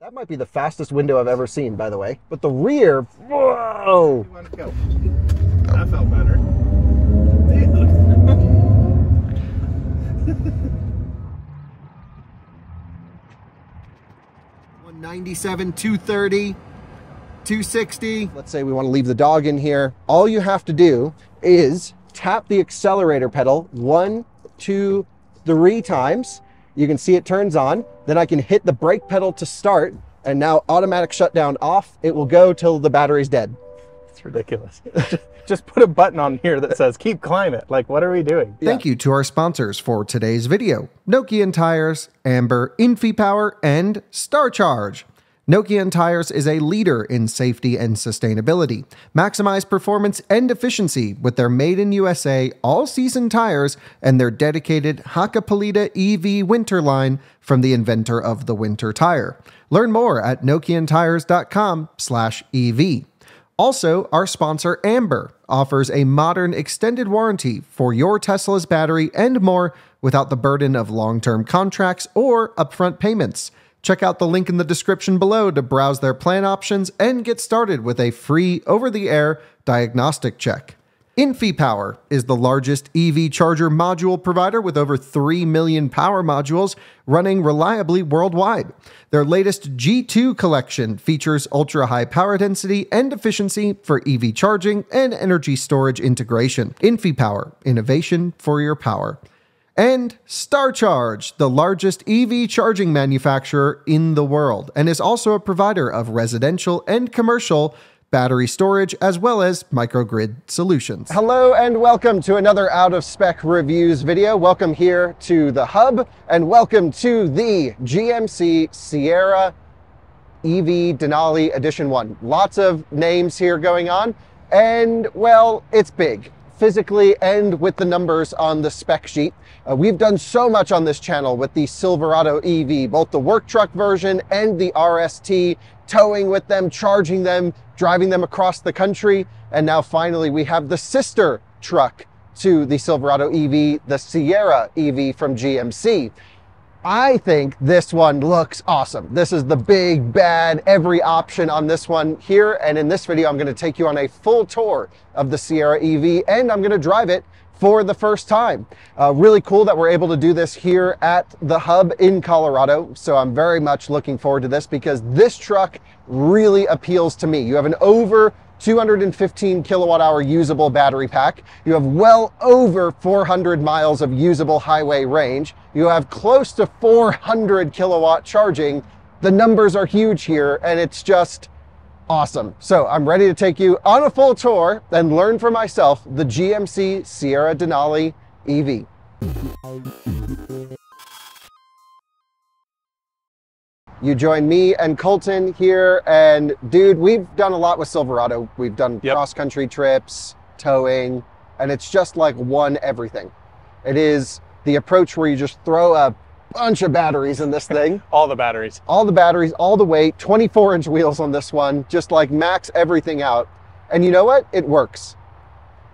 That might be the fastest window I've ever seen, by the way. But the rear, whoa! I felt better. $197, $230, $260. Let's say we want to leave the dog in here. All you have to do is tap the accelerator pedal 1, 2, 3 times. You can see it turns on. Then I can hit the brake pedal to start, and now automatic shutdown off. It will go till the battery's dead. It's ridiculous. Just put a button on here that says keep climate. Like, what are we doing? Yeah. Thank you to our sponsors for today's video: Nokian Tires, Amber, InfyPower, and Star Charge. Nokian Tires is a leader in safety and sustainability. Maximize performance and efficiency with their made-in-USA all-season tires and their dedicated Hakkapeliitta EV winter line from the inventor of the winter tire. Learn more at nokiantires.com/EV. Also, our sponsor Amber offers a modern extended warranty for your Tesla's battery and more without the burden of long-term contracts or upfront payments. Check out the link in the description below to browse their plan options and get started with a free over-the-air diagnostic check. InfyPower is the largest EV charger module provider with over 3 million power modules running reliably worldwide. Their latest G2 collection features ultra-high power density and efficiency for EV charging and energy storage integration. InfyPower, innovation for your power. And Star Charge, the largest EV charging manufacturer in the world, and is also a provider of residential and commercial battery storage, as well as microgrid solutions. Hello and welcome to another Out of Spec Reviews video. Welcome here to the hub, and welcome to the GMC Sierra EV Denali Edition 1. Lots of names here going on, and well, it's big. Physically and with the numbers on the spec sheet. We've done so much on this channel with the Silverado EV, both the work truck version and the RST, towing with them, charging them, driving them across the country. And now finally we have the sister truck to the Silverado EV, the Sierra EV from GMC. I think this one looks awesome. This is the big bad, every option on this one here. And in this video, I'm going to take you on a full tour of the Sierra EV, and I'm going to drive it for the first time. Really cool that we're able to do this here at the hub in Colorado. So I'm very much looking forward to this because this truck really appeals to me. You have an over 215 kilowatt hour usable battery pack. You have well over 400 miles of usable highway range. You have close to 400 kilowatt charging. The numbers are huge here, and it's just awesome. So I'm ready to take you on a full tour and learn for myself the GMC Sierra Denali EV. You join me and Colton here, and dude, we've done a lot with Silverado. We've done cross-country trips, towing, and it's just like one everything. It is the approach where you just throw a bunch of batteries in this thing. All the batteries. All the batteries, all the weight, 24-inch wheels on this one, just like max everything out. And you know what? It works.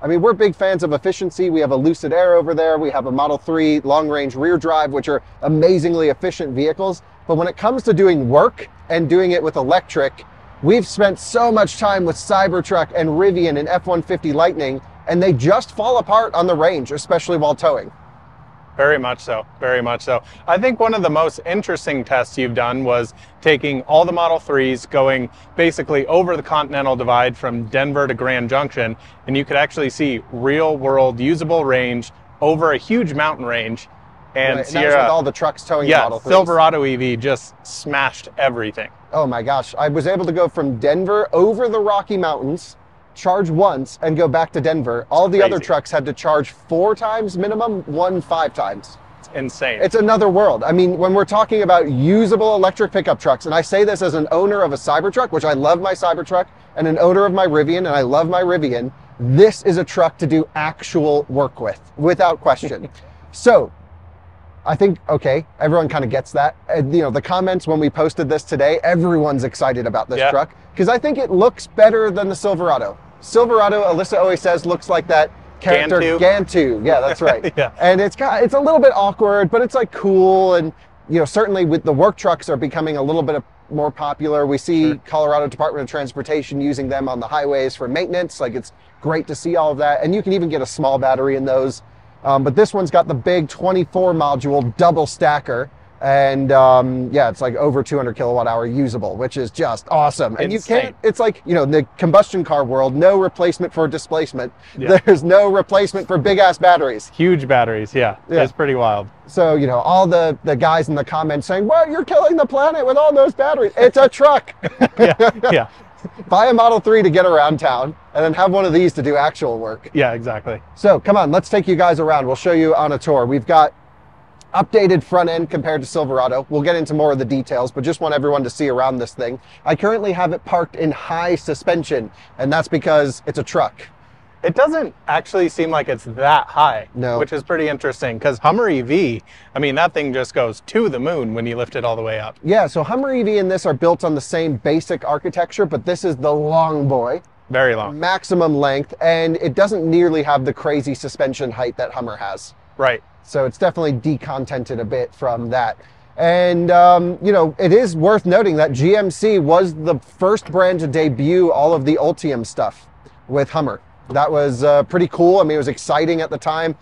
I mean, we're big fans of efficiency. We have a Lucid Air over there. We have a Model 3 long-range rear drive, which are amazingly efficient vehicles. But when it comes to doing work and doing it with electric, we've spent so much time with Cybertruck and Rivian and F-150 Lightning, and they just fall apart on the range, especially while towing. Very much so, very much so. I think one of the most interesting tests you've done was taking all the Model 3s, going basically over the Continental Divide from Denver to Grand Junction, and you could actually see real world usable range over a huge mountain range. And right, Sierra, and that was with all the trucks towing the Model 3s. Silverado EV just smashed everything. Oh my gosh, I was able to go from Denver over the Rocky Mountains, charge once, and go back to Denver. All the other trucks had to charge 4 times minimum, 1 5 times. It's insane. It's another world. I mean, when we're talking about usable electric pickup trucks, and I say this as an owner of a Cybertruck, which I love my Cybertruck, and an owner of my Rivian, and I love my Rivian, this is a truck to do actual work with, without question. So, I think, okay, everyone kind of gets that. You know, the comments when we posted this today, everyone's excited about this truck, because I think it looks better than the Silverado. Silverado, Alyssa always says, looks like that character Gantu. Yeah, that's right. And it's a little bit awkward, but it's like cool. And you know, certainly with the work trucks are becoming a little bit more popular. We see Colorado Department of Transportation using them on the highways for maintenance. Like, it's great to see all of that. And you can even get a small battery in those. But this one's got the big 24 module double stacker. And yeah, it's like over 200 kilowatt hour usable, which is just awesome. And insane. You can't, it's like, you know, in the combustion car world, no replacement for displacement. Yeah. There's no replacement for big ass batteries. Huge batteries, yeah. It's pretty wild. So, you know, all the guys in the comments saying, well, you're killing the planet with all those batteries. It's a truck. Yeah. Buy a Model 3 to get around town and then have one of these to do actual work. Yeah, exactly. So come on, let's take you guys around. We'll show you on a tour. We've got updated front end compared to Silverado. We'll get into more of the details, but just want everyone to see around this thing. I currently have it parked in high suspension, and that's because it's a truck. It doesn't actually seem like it's that high, no, which is pretty interesting, because Hummer EV, I mean, that thing just goes to the moon when you lift it all the way up. Yeah, so Hummer EV and this are built on the same basic architecture, but this is the long boy. Very long. Maximum length, and it doesn't nearly have the crazy suspension height that Hummer has. Right. So it's definitely decontented a bit from that. And, you know, it is worth noting that GMC was the first brand to debut all of the Ultium stuff with Hummer. That was pretty cool. I mean, it was exciting at the time.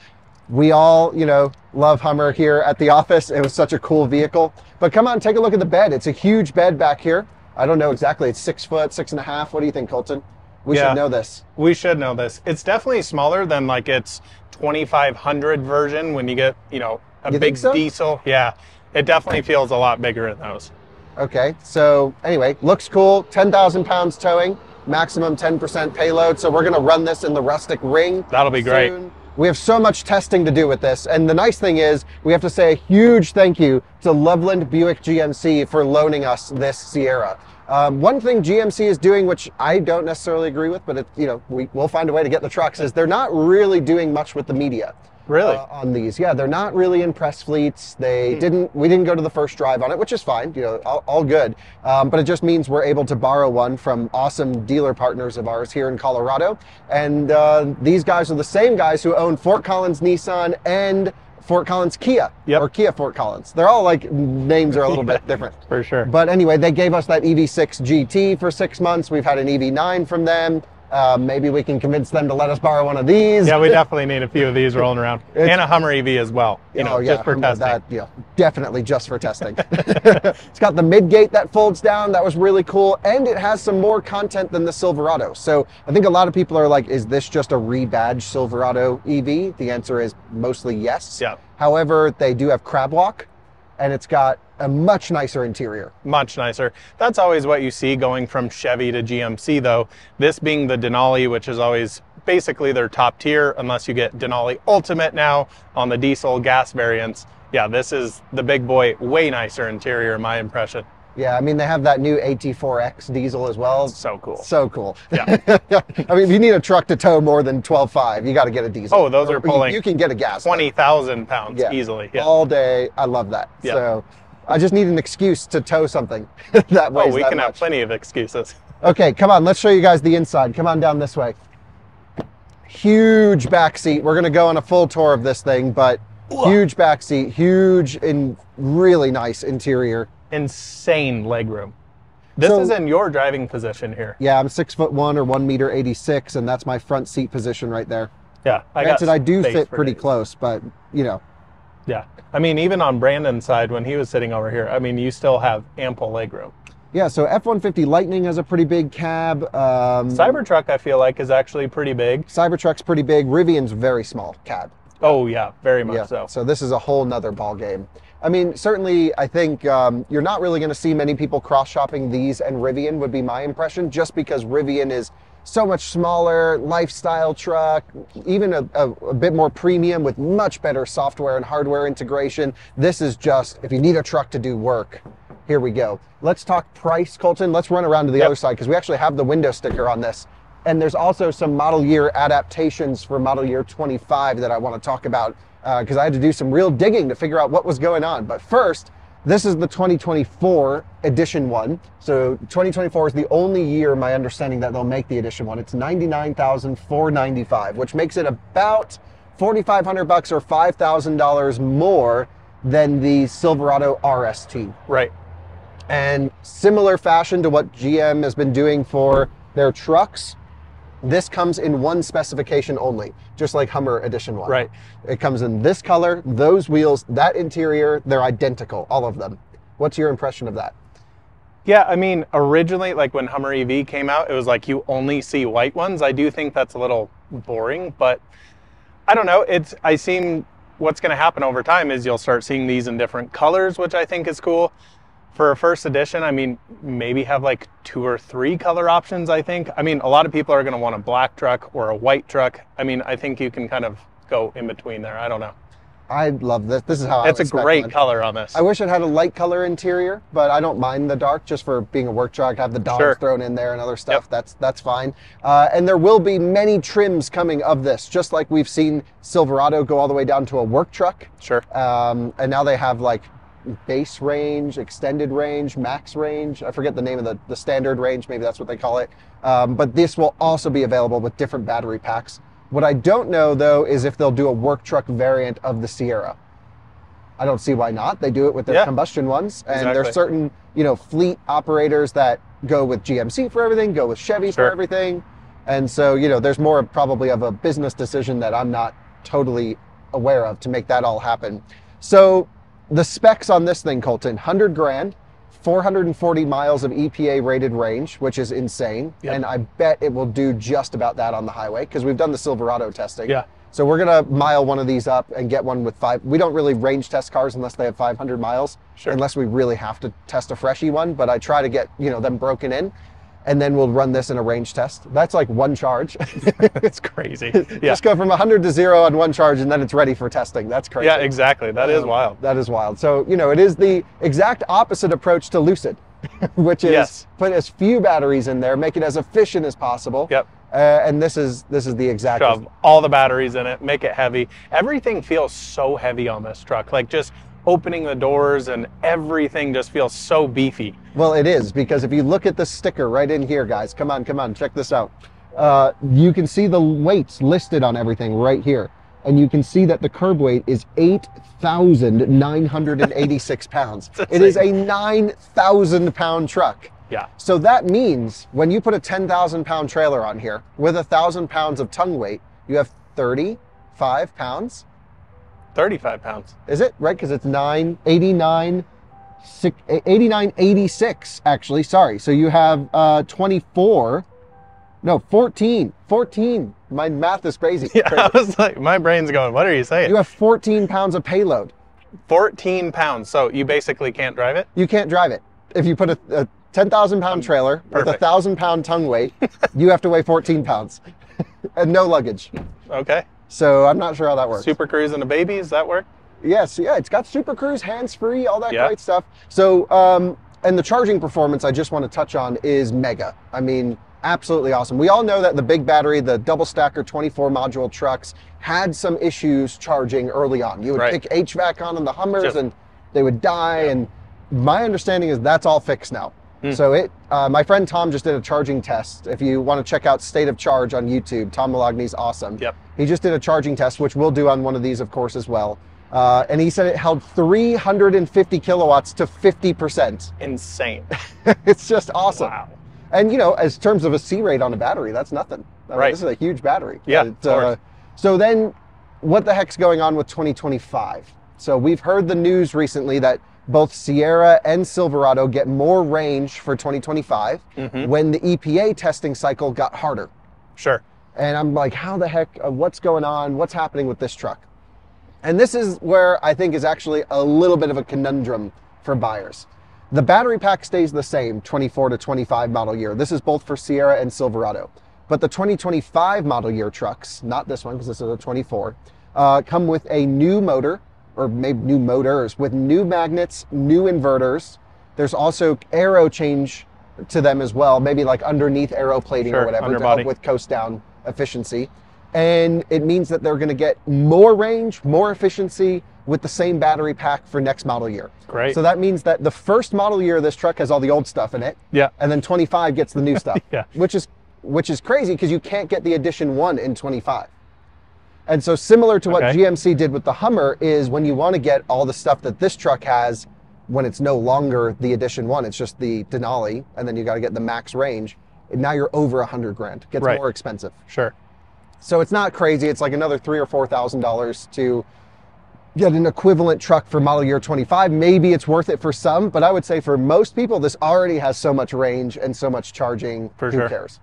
We all, you know, love Hummer here at the office. It was such a cool vehicle. But come on, take a look at the bed. It's a huge bed back here. I don't know exactly. It's 6 foot, 6.5. What do you think, Colton? We should know this. We should know this. It's definitely smaller than like its 2500 version when you get, you know, a big diesel. Yeah, it definitely feels a lot bigger in those. Okay, so anyway, looks cool. 10,000 pounds towing, maximum 10% payload. So we're going to run this in the rustic ring. That'll be great. We have so much testing to do with this. And the nice thing is we have to say a huge thank you to Loveland Buick GMC for loaning us this Sierra. One thing GMC is doing, which I don't necessarily agree with, but it, you know, we'll find a way to get the trucks, is they're not really doing much with the media. Really? On these. Yeah, they're not really in press fleets. They we didn't go to the first drive on it, which is fine, you know, all good. But it just means we're able to borrow one from awesome dealer partners of ours here in Colorado. And these guys are the same guys who own Fort Collins Nissan and Fort Collins Kia, or Kia Fort Collins. They're all like, names are a little bit different. For sure. But anyway, they gave us that EV6 GT for 6 months. We've had an EV9 from them. Maybe we can convince them to let us borrow one of these. Yeah, we definitely need a few of these rolling around. And a Hummer EV as well, you know, just for testing. That, yeah, definitely just for testing. It's got the mid-gate that folds down. That was really cool. And it has some more content than the Silverado. So I think a lot of people are like, is this just a rebadged Silverado EV? The answer is mostly yes. Yeah. However, they do have crab walk, and it's got a much nicer interior. Much nicer. That's always what you see going from Chevy to GMC, though. This being the Denali, which is always basically their top tier, unless you get Denali Ultimate now on the diesel gas variants. Yeah, this is the big boy, way nicer interior, in my impression. Yeah, I mean, they have that new AT4X diesel as well. So cool. So cool. Yeah. I mean, if you need a truck to tow more than 12.5, you got to get a diesel. Oh, those are pulling. You can get a gas. 20,000 pounds easily. Yeah. All day. I love that. Yeah. So I just need an excuse to tow something that weighs. Oh, we can have plenty of excuses. Okay, come on. Let's show you guys the inside. Come on down this way. Huge back seat. We're going to go on a full tour of this thing, but huge back seat, huge and really nice interior. Insane legroom. This is in your driving position here. Yeah, I'm 6'1" or 1.86 meters, and that's my front seat position right there. Yeah, granted, I do fit pretty close, but you know. Yeah, I mean, even on Brandon's side when he was sitting over here, I mean, you still have ample legroom. Yeah, so F-150 Lightning has a pretty big cab. Cybertruck, I feel like, is actually pretty big. Cybertruck's pretty big. Rivian's very small cab. Oh yeah, very much so. So this is a whole nother ball game. I mean, certainly, I think you're not really going to see many people cross-shopping these and Rivian, would be my impression, just because Rivian is so much smaller, lifestyle truck, even a bit more premium with much better software and hardware integration. This is just, if you need a truck to do work, here we go. Let's talk price, Colton. Let's run around to the other side, because we actually have the window sticker on this. And there's also some model year adaptations for model year 25 that I want to talk about, because I had to do some real digging to figure out what was going on. But first, this is the 2024 Edition 1. So 2024 is the only year, my understanding, that they'll make the Edition 1. It's $99,495, which makes it about $4,500 or $5,000 more than the Silverado RST. Right. And similar fashion to what GM has been doing for their trucks, this comes in one specification only, just like Hummer Edition 1. Right. It comes in this color, those wheels, that interior, they're identical, all of them. What's your impression of that? Yeah, I mean, originally, like when Hummer EV came out, it was like you only see white ones. I do think that's a little boring, but I don't know. What's going to happen over time is you'll start seeing these in different colors, which I think is cool. For a first edition, I mean, maybe have like 2 or 3 color options, I think. I mean, a lot of people are going to want a black truck or a white truck. I mean, I think you can kind of go in between there. I don't know. I love this. This is how I expect it. It's a great color on this. I wish it had a light color interior, but I don't mind the dark just for being a work truck. Have the dogs thrown in there and other stuff. Yep. That's fine. And there will be many trims coming of this, just like we've seen Silverado go all the way down to a work truck. Sure. And now they have like base range, extended range, max range. I forget the name of the standard range. Maybe that's what they call it. But this will also be available with different battery packs. What I don't know, though, is if they'll do a work truck variant of the Sierra. I don't see why not. They do it with their combustion ones. And there's certain, you know, fleet operators that go with GMC for everything, go with Chevy for everything. And so, you know, there's more probably of a business decision that I'm not totally aware of to make that all happen. So the specs on this thing, Colton, 100 grand, 440 miles of EPA rated range, which is insane. Yep. And I bet it will do just about that on the highway because we've done the Silverado testing. Yeah. So we're going to mile one of these up and get one with 5. We don't really range test cars unless they have 500 miles, unless we really have to test a freshy one. But I try to get, you know, them broken in, and then we'll run this in a range test. That's like one charge. It's crazy. Yeah. Just go from 100 to 0 on one charge and then it's ready for testing. That's crazy. Yeah, exactly. That is wild. That is wild. So, you know, it is the exact opposite approach to Lucid, which is put as few batteries in there, make it as efficient as possible. Yep. And this is the exact. Shove all the batteries in it, make it heavy. Everything feels so heavy on this truck. Like just opening the doors and everything just feels so beefy. Well, it is, because if you look at the sticker right in here, guys, come on, check this out. You can see the weights listed on everything right here. And you can see that the curb weight is 8,986 pounds. It is a 9,000 pound truck. Yeah. So that means when you put a 10,000 pound trailer on here with 1,000 pounds of tongue weight, you have 35 pounds. 35 pounds. Is it? Right, because it's 8986, actually. Sorry. So you have 14. My math is crazy. Yeah, I was like, my brain's going, what are you saying? You have 14 pounds of payload. 14 pounds. So you basically can't drive it? You can't drive it. If you put a 10,000 pound trailer with a 1,000 pound tongue weight, you have to weigh 14 pounds and no luggage. Okay. So I'm not sure how that works. Super Cruise and a baby, does that work? Yes, yeah, it's got Super Cruise, hands-free, all that great stuff. So, and the charging performance I just want to touch on is mega. I mean, absolutely awesome. We all know that the big battery, the double stacker 24 module trucks had some issues charging early on. You would pick HVAC on the Hummers and they would die. And my understanding is that's all fixed now. So my friend Tom just did a charging test. If you want to check out State of Charge on YouTube, Tom Malagny's awesome. Yep. He just did a charging test, which we'll do on one of these, of course, as well. And he said it held 350 kilowatts to 50%. Insane. It's just awesome. Wow. And, you know, as terms of a C rate on a battery, that's nothing. I mean, this is a huge battery. Yeah, of course. So then what the heck's going on with 2025? So we've heard the news recently that both Sierra and Silverado get more range for 2025 when the EPA testing cycle got harder. Sure. And I'm like, how the heck, what's going on? What's happening with this truck? And this is where I think is actually a little bit of a conundrum for buyers. The battery pack stays the same, 24 to 25 model year. This is both for Sierra and Silverado. But the 2025 model year trucks, not this one because this is a 24, come with a new motor, or maybe new motors with new magnets, new inverters. There's also aero change to them as well, maybe like underneath aero plating or whatever to help with coast down efficiency. And it means that they're gonna get more range, more efficiency with the same battery pack for next model year. Great. So that means that the first model year of this truck has all the old stuff in it. Yeah. And then 25 gets the new stuff. Yeah. Which is crazy because you can't get the Edition 1 in 25. And so similar to what GMC did with the Hummer is when you want to get all the stuff that this truck has, when it's no longer the Edition 1, it's just the Denali, and then you got to get the max range, and now you're over 100 grand. It gets more expensive. Sure. So it's not crazy. It's like another $3,000 or $4,000 to get an equivalent truck for model year 25. Maybe it's worth it for some, but I would say for most people, this already has so much range and so much charging. For sure. Who cares?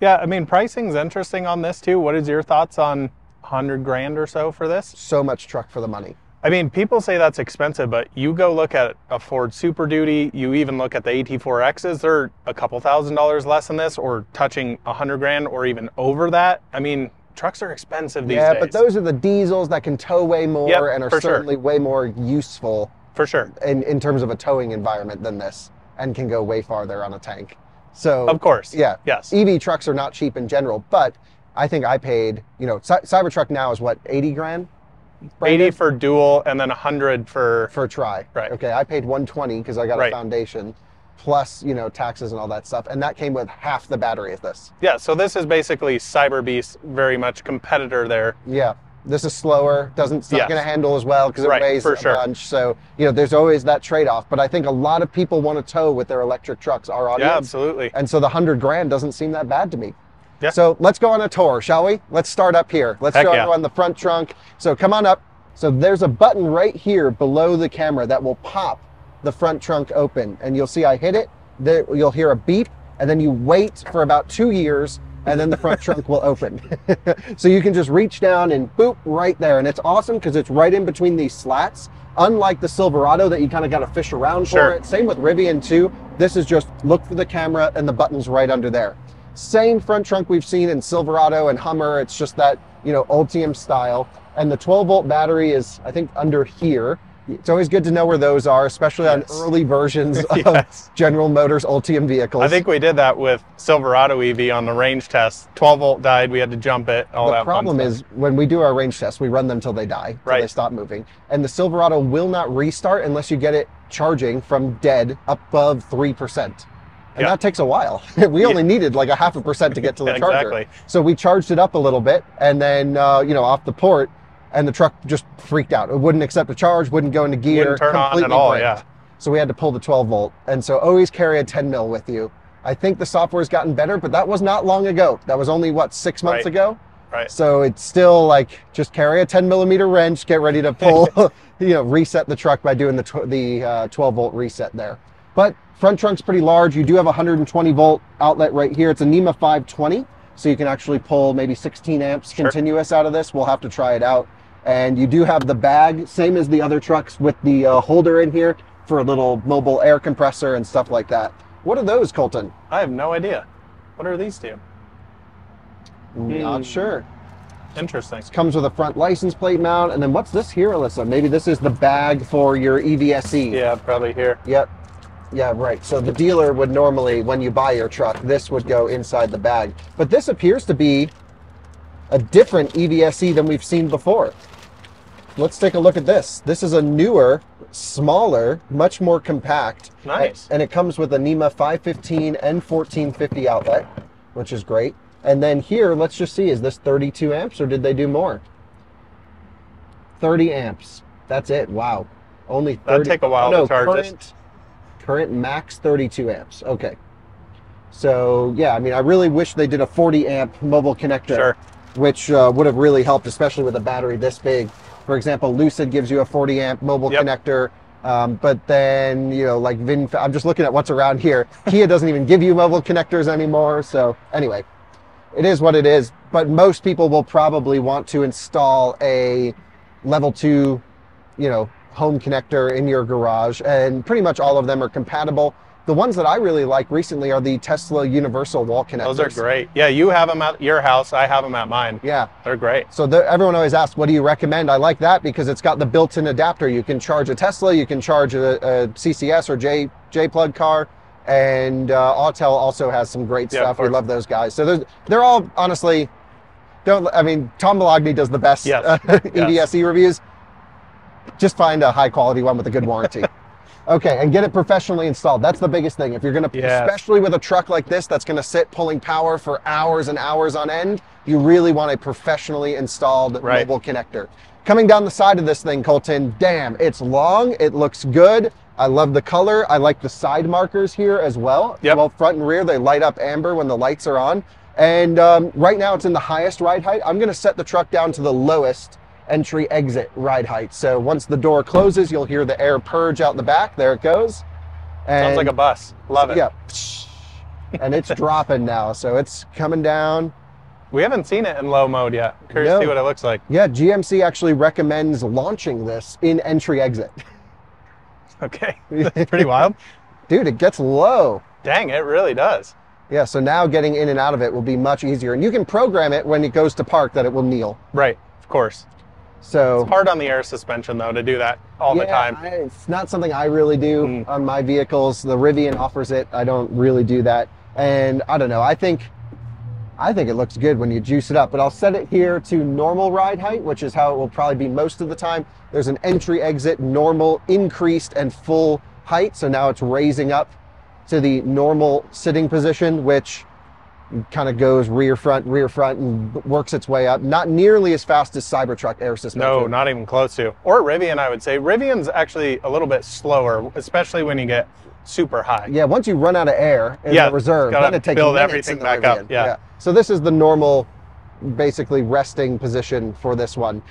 Yeah, I mean, pricing's interesting on this too. What is your thoughts on 100 grand or so for this? So much truck for the money. I mean, people say that's expensive, but you go look at a Ford Super Duty, you even look at the AT4Xs, they're a couple $1,000 less than this, or touching 100 grand or even over that. I mean, trucks are expensive these days. Yeah, but those are the diesels that can tow way more and are certainly way more useful. For sure. In terms of a towing environment than this, and can go way farther on a tank. So, of course. Yeah. Yes. EV trucks are not cheap in general, but I think I paid, you know, Cybertruck now is what, 80 grand? Branded? 80 for dual and then 100 for tri. Right. Okay, I paid 120 because I got a foundation, plus, you know, taxes and all that stuff, and that came with half the battery of this. Yeah, so this is basically Cyber Beast, very much competitor there. Yeah, this is slower, doesn't not going to handle as well because it weighs a bunch. So, you know, there's always that trade-off, but I think a lot of people want to tow with their electric trucks, our audience. Yeah, absolutely. And so the 100 grand doesn't seem that bad to me. Yeah. So let's go on a tour, shall we? Let's start up here. Let's go on the front trunk. So come on up. So there's a button right here below the camera that will pop the front trunk open. And you'll see I hit it. There, you'll hear a beep. And then you wait for about 2 years. And then the front trunk will open. So you can just reach down and boop right there. And it's awesome because it's right in between these slats. Unlike the Silverado that you kind of got to fish around for it. Same with Rivian too. This is just look for the camera and the button's right under there. Same front trunk we've seen in Silverado and Hummer. It's just that, you know, Ultium style. And the 12-volt battery is, I think, under here. It's always good to know where those are, especially on early versions of General Motors Ultium vehicles. I think we did that with Silverado EV on the range test. 12-volt died. We had to jump it, all that fun stuff. The problem is when we do our range tests, we run them till they die, till they stop moving. And the Silverado will not restart unless you get it charging from dead above 3%. And that takes a while. We only needed like a 0.5% to get to the charger. Exactly. So we charged it up a little bit and then, you know, off the port, and the truck just freaked out. It wouldn't accept a charge, wouldn't go into gear. Wouldn't turn on at all, So we had to pull the 12 volt. And so always carry a 10 mil with you. I think the software's gotten better, but that was not long ago. That was only, what, 6 months ago? Right. So it's still like, just carry a 10 millimeter wrench, get ready to pull, you know, reset the truck by doing the 12 volt reset there. But front trunk's pretty large. You do have a 120 volt outlet right here. It's a NEMA 520, so you can actually pull maybe 16 amps continuous out of this. We'll have to try it out. And you do have the bag, same as the other trucks, with the holder in here for a little mobile air compressor and stuff like that. What are those, Colton? I have no idea. What are these two? Not sure. Interesting. It comes with a front license plate mount. And then what's this here, Alyssa? Maybe this is the bag for your EVSE. Yeah, probably here. Yep. Yeah, right. So the dealer would normally, when you buy your truck, this would go inside the bag. But this appears to be a different EVSE than we've seen before. Let's take a look at this. This is a newer, smaller, much more compact. Nice. And it comes with a NEMA 515 and 1450 outlet, which is great. And then here, let's just see, is this 32 amps or did they do more? 30 amps. That's it. Wow. Only 30. That'll take a while to charge this. Current max 32 amps. Okay. So, yeah, I mean, I really wish they did a 40 amp mobile connector, which would have really helped, especially with a battery this big. For example, Lucid gives you a 40 amp mobile connector, but then, you know, like I'm just looking at what's around here. Kia doesn't even give you mobile connectors anymore. So anyway, it is what it is, but most people will probably want to install a level 2, you know, home connector in your garage, and pretty much all of them are compatible. The ones that I really like recently are the Tesla universal wall connectors. Those are great. Yeah, you have them at your house. I have them at mine. Yeah. They're great. So everyone always asks, what do you recommend? I like that because it's got the built-in adapter. You can charge a Tesla, you can charge a CCS or J-plug car, and Autel also has some great stuff. We love those guys. So they're all, honestly, I mean, Tom Malagny does the best EVSE reviews. Just find a high quality one with a good warranty. Okay, and get it professionally installed. That's the biggest thing. If you're going to, especially with a truck like this that's going to sit pulling power for hours and hours on end, you really want a professionally installed mobile connector. Coming down the side of this thing, Colton, damn, it's long, it looks good, I love the color. I like the side markers here as well. Yep. Well, front and rear, they light up amber when the lights are on. And right now it's in the highest ride height. I'm gonna set the truck down to the lowest entry exit ride height. So once the door closes, you'll hear the air purge out the back. There it goes. And sounds like a bus. Love it. Yeah. And it's dropping now. So it's coming down. We haven't seen it in low mode yet. Curious to see what it looks like. Yeah, GMC actually recommends launching this in entry exit. Okay, that's pretty wild. Dude, it gets low. Dang, it really does. Yeah, so now getting in and out of it will be much easier. And you can program it when it goes to park that it will kneel. Right, of course. So it's hard on the air suspension, though, to do that all the time. It's not something I really do on my vehicles. The Rivian offers it. I don't really do that. And I don't know. I think it looks good when you juice it up, but I'll set it here to normal ride height, which is how it will probably be most of the time. There's an entry exit, normal, increased, and full height. So now it's raising up to the normal sitting position, which kind of goes rear front, and works its way up. Not nearly as fast as Cybertruck air suspension. No, not even close to. Or Rivian, I would say. Rivian's actually a little bit slower, especially when you get super high. Yeah, once you run out of air in the reserve, then it takes build everything back Rivian. Up. Yeah. So this is the normal, basically resting position for this one.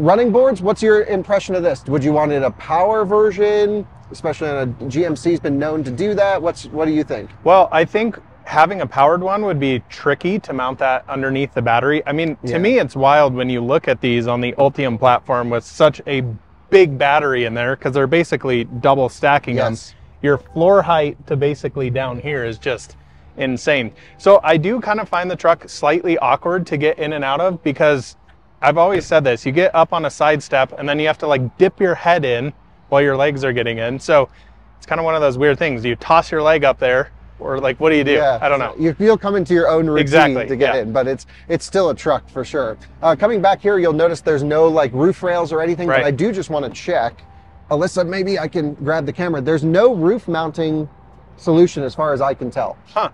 Running boards, what's your impression of this? Would you want it a power version, especially on a GMC's been known to do that? What do you think? Well, I think having a powered one would be tricky to mount that underneath the battery. I mean, to me, it's wild when you look at these on the Ultium platform with such a big battery in there, because they're basically double stacking them. Your floor height to basically down here is just insane. So I do kind of find the truck slightly awkward to get in and out of, because I've always said this, you get up on a side step and then you have to like dip your head in while your legs are getting in. So it's kind of one of those weird things. You toss your leg up there, or like, what do you do? I don't know. You'll come into your own routine to get in, but it's still a truck for sure. Coming back here, you'll notice there's no like roof rails or anything, but I do just want to check. Alyssa, maybe I can grab the camera. There's no roof mounting solution as far as I can tell. Huh.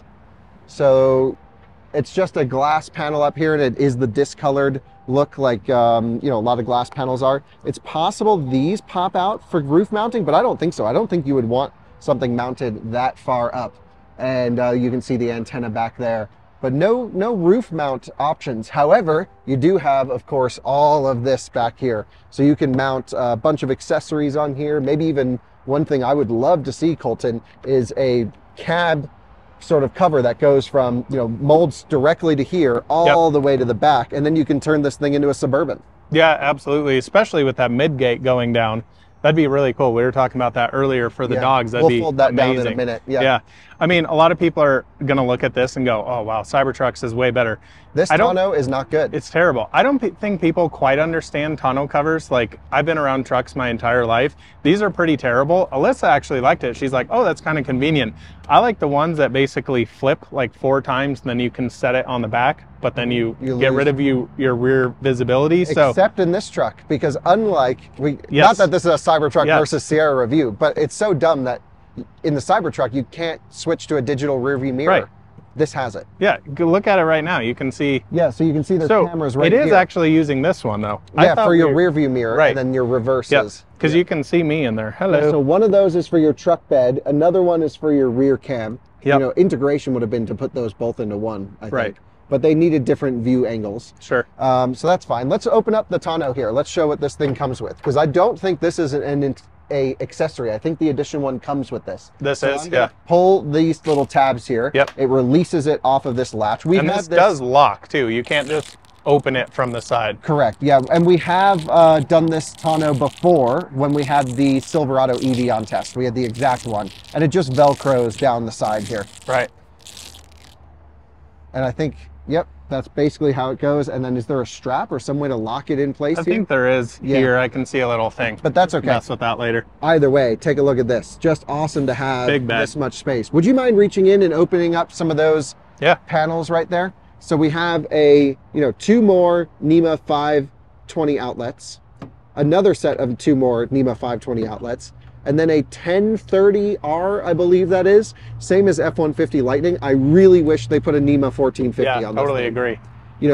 So it's just a glass panel up here, and it is the discolored look like, you know, a lot of glass panels are. It's possible these pop out for roof mounting, but I don't think so. I don't think you would want something mounted that far up. And you can see the antenna back there, but no roof mount options. However, you do have, of course, all of this back here. So you can mount a bunch of accessories on here. Maybe even one thing I would love to see, Colton, is a cab sort of cover that goes from, you know, molds directly to here all the way to the back. And then you can turn this thing into a Suburban. Yeah, absolutely. Especially with that midgate going down. That'd be really cool. We were talking about that earlier for the dogs. That'd be amazing. We'll fold that down in a minute. Yeah. I mean, a lot of people are going to look at this and go, oh, wow, Cybertruck's is way better. This tonneau is not good. It's terrible. I don't think people quite understand tonneau covers. Like, I've been around trucks my entire life. These are pretty terrible. Alyssa actually liked it. She's like, oh, that's kind of convenient. I like the ones that basically flip like 4 times, and then you can set it on the back, but then you get rid of your rear visibility. Except in this truck, because unlike, not that this is a Cybertruck versus Sierra review, but it's so dumb that in the Cybertruck, you can't switch to a digital rearview mirror. Right. This has it. Yeah, look at it right now. You can see. Yeah, so you can see there's cameras right here. It is actually using this one, though. Yeah, for your rearview mirror and then your reverses. Because you can see me in there. Hello. Yeah, so one of those is for your truck bed. Another one is for your rear cam. You know, integration would have been to put those both into one, I think. Right. But they needed different view angles. Sure. So that's fine. Let's open up the tonneau here. Let's show what this thing comes with. Because I don't think this is an accessory. I think the Edition 1 comes with this. Pull these little tabs here. Yep. It releases it off of this latch. And this does lock too. You can't just open it from the side. Correct. Yeah. And we have done this tonneau before when we had the Silverado EV on test. We had the exact one, and it just velcros down the side here. Right. And I think, yep, that's basically how it goes. And then is there a strap or some way to lock it in place here? I think there is here. I can see a little thing. But that's okay. Mess with that later. Either way, take a look at this. Just awesome to have this much space. Would you mind reaching in and opening up some of those panels right there? So we have a, you know, 2 more NEMA 520 outlets, another set of 2 more NEMA 520 outlets, and then a 1030R, I believe that is, same as F-150 Lightning. I really wish they put a NEMA 1450 on this thing. Agree. You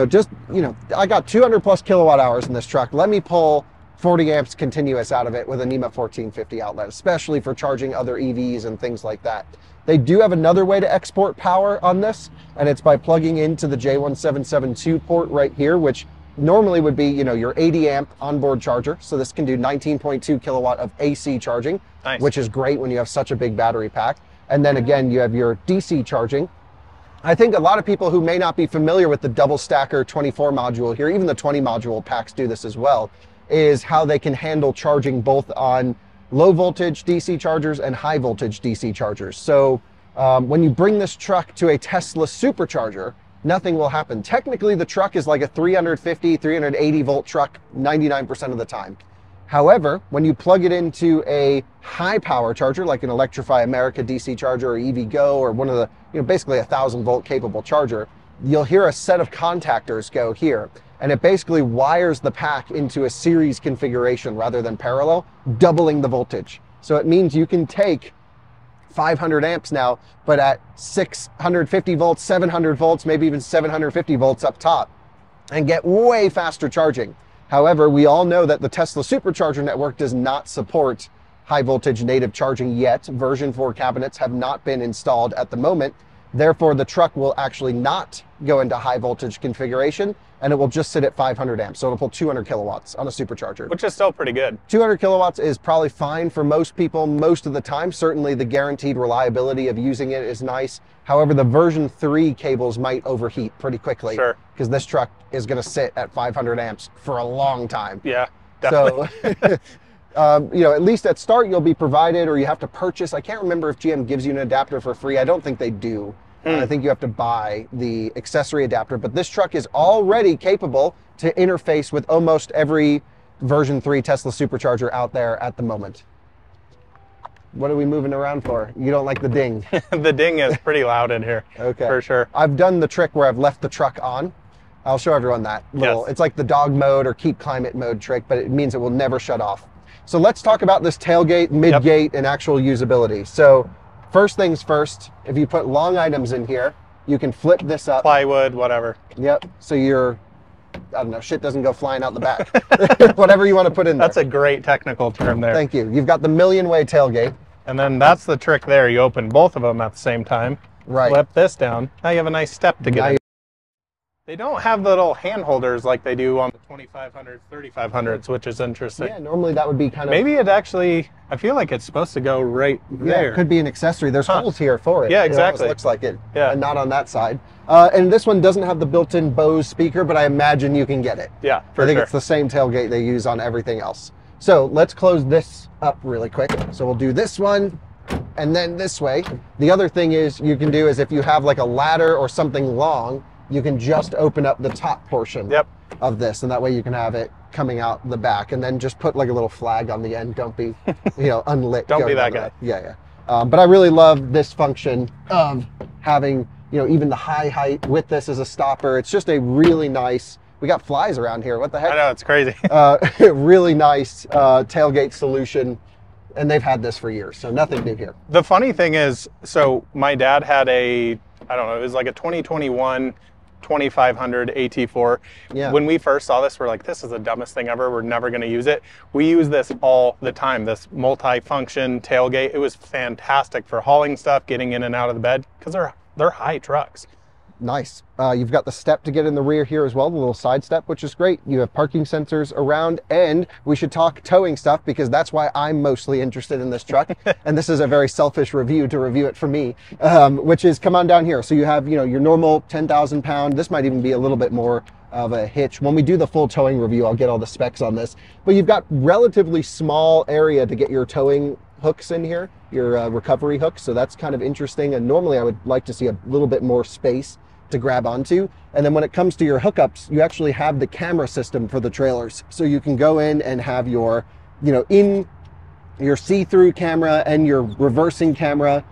know, I got 200 plus kilowatt hours in this truck. Let me pull 40 amps continuous out of it with a NEMA 1450 outlet, especially for charging other EVs and things like that. They do have another way to export power on this, and it's by plugging into the J1772 port right here, which normally would be, you know, your 80 amp onboard charger. So this can do 19.2 kilowatt of AC charging, nice, which is great when you have such a big battery pack. And then again, you have your DC charging. I think a lot of people who may not be familiar with the double stacker 24 module here, even the 20 module packs do this as well, is how they can handle charging both on low voltage DC chargers and high voltage DC chargers. So when you bring this truck to a Tesla Supercharger, nothing will happen. Technically, the truck is like a 350, 380 volt truck 99% of the time. However, when you plug it into a high power charger, like an Electrify America DC charger or EVgo or one of the, you know, basically a 1,000 volt capable charger, you'll hear a set of contactors go here. And it basically wires the pack into a series configuration rather than parallel, doubling the voltage. So it means you can take 500 amps now, but at 650 volts, 700 volts, maybe even 750 volts up top, and get way faster charging. However, we all know that the Tesla Supercharger network does not support high voltage native charging yet. Version 4 cabinets have not been installed at the moment. Therefore, the truck will actually not go into high voltage configuration, and it will just sit at 500 amps. So it'll pull 200 kilowatts on a supercharger, which is still pretty good. 200 kilowatts is probably fine for most people most of the time. Certainly the guaranteed reliability of using it is nice. However, the version 3 cables might overheat pretty quickly, sure, because this truck is going to sit at 500 amps for a long time. Yeah, definitely. So, you know, at least at start, you'll be provided, or you have to purchase. I can't remember if GM gives you an adapter for free. I don't think they do. I think you have to buy the accessory adapter, but this truck is already capable to interface with almost every version 3 Tesla Supercharger out there at the moment. What are we moving around for? You don't like the ding. The ding is pretty loud in here. Okay. For sure. I've done the trick where I've left the truck on. I'll show everyone that little. Yes. It's like the dog mode or keep climate mode trick, but it means it will never shut off. So let's talk about this tailgate, midgate, and actual usability. So first things first, if you put long items in here, you can flip this up. Plywood, whatever. Yep. So your, I don't know, shit doesn't go flying out the back. Whatever you want to put in there. That's a great technical term there. Thank you. You've got the million way tailgate. And then that's the trick there. You open both of them at the same time. Right. Flip this down. Now you have a nice step to get in. They don't have the little hand holders like they do on the 2500s, 3500s, which is interesting. Yeah, normally that would be kind of... Maybe it actually, I feel like it's supposed to go right there. Yeah, it could be an accessory. There's holes here for it. Yeah, exactly. You know, it looks like it, and not on that side. And this one doesn't have the built-in Bose speaker, but I imagine you can get it. Yeah, for sure. I think it's the same tailgate they use on everything else. So let's close this up really quick. So we'll do this one. And then this way. The other thing is you can do is if you have like a ladder or something long, you can just open up the top portion of this, and that way you can have it coming out the back, and then just put like a little flag on the end. Don't be, you know, unlit. Don't be that guy. But I really love this function of having, you know, even the high height with this as a stopper. It's just a really nice, we got flies around here. What the heck? I know, it's crazy. Really nice tailgate solution. And they've had this for years, so nothing new here. The funny thing is, so my dad had a, I don't know, it was like a 2021 2500 AT4. Yeah. When we first saw this, we're like, this is the dumbest thing ever. We're never going to use it. We use this all the time, this multi-function tailgate. It was fantastic for hauling stuff, getting in and out of the bed, because they're high trucks. Nice. You've got the step to get in the rear here as well, the little side step, which is great. You have parking sensors around, and we should talk towing stuff because that's why I'm mostly interested in this truck. And this is a very selfish review to review it for me, which is come on down here. So you have, you know, your normal 10,000 pound. This might even be a little bit more of a hitch. When we do the full towing review, I'll get all the specs on this, but you've got relatively small area to get your towing hooks in here, your recovery hooks. So that's kind of interesting. And normally I would like to see a little bit more space to grab onto. And then when it comes to your hookups, you actually have the camera system for the trailers. So you can go in and have your, you know, in your see-through camera and your reversing camera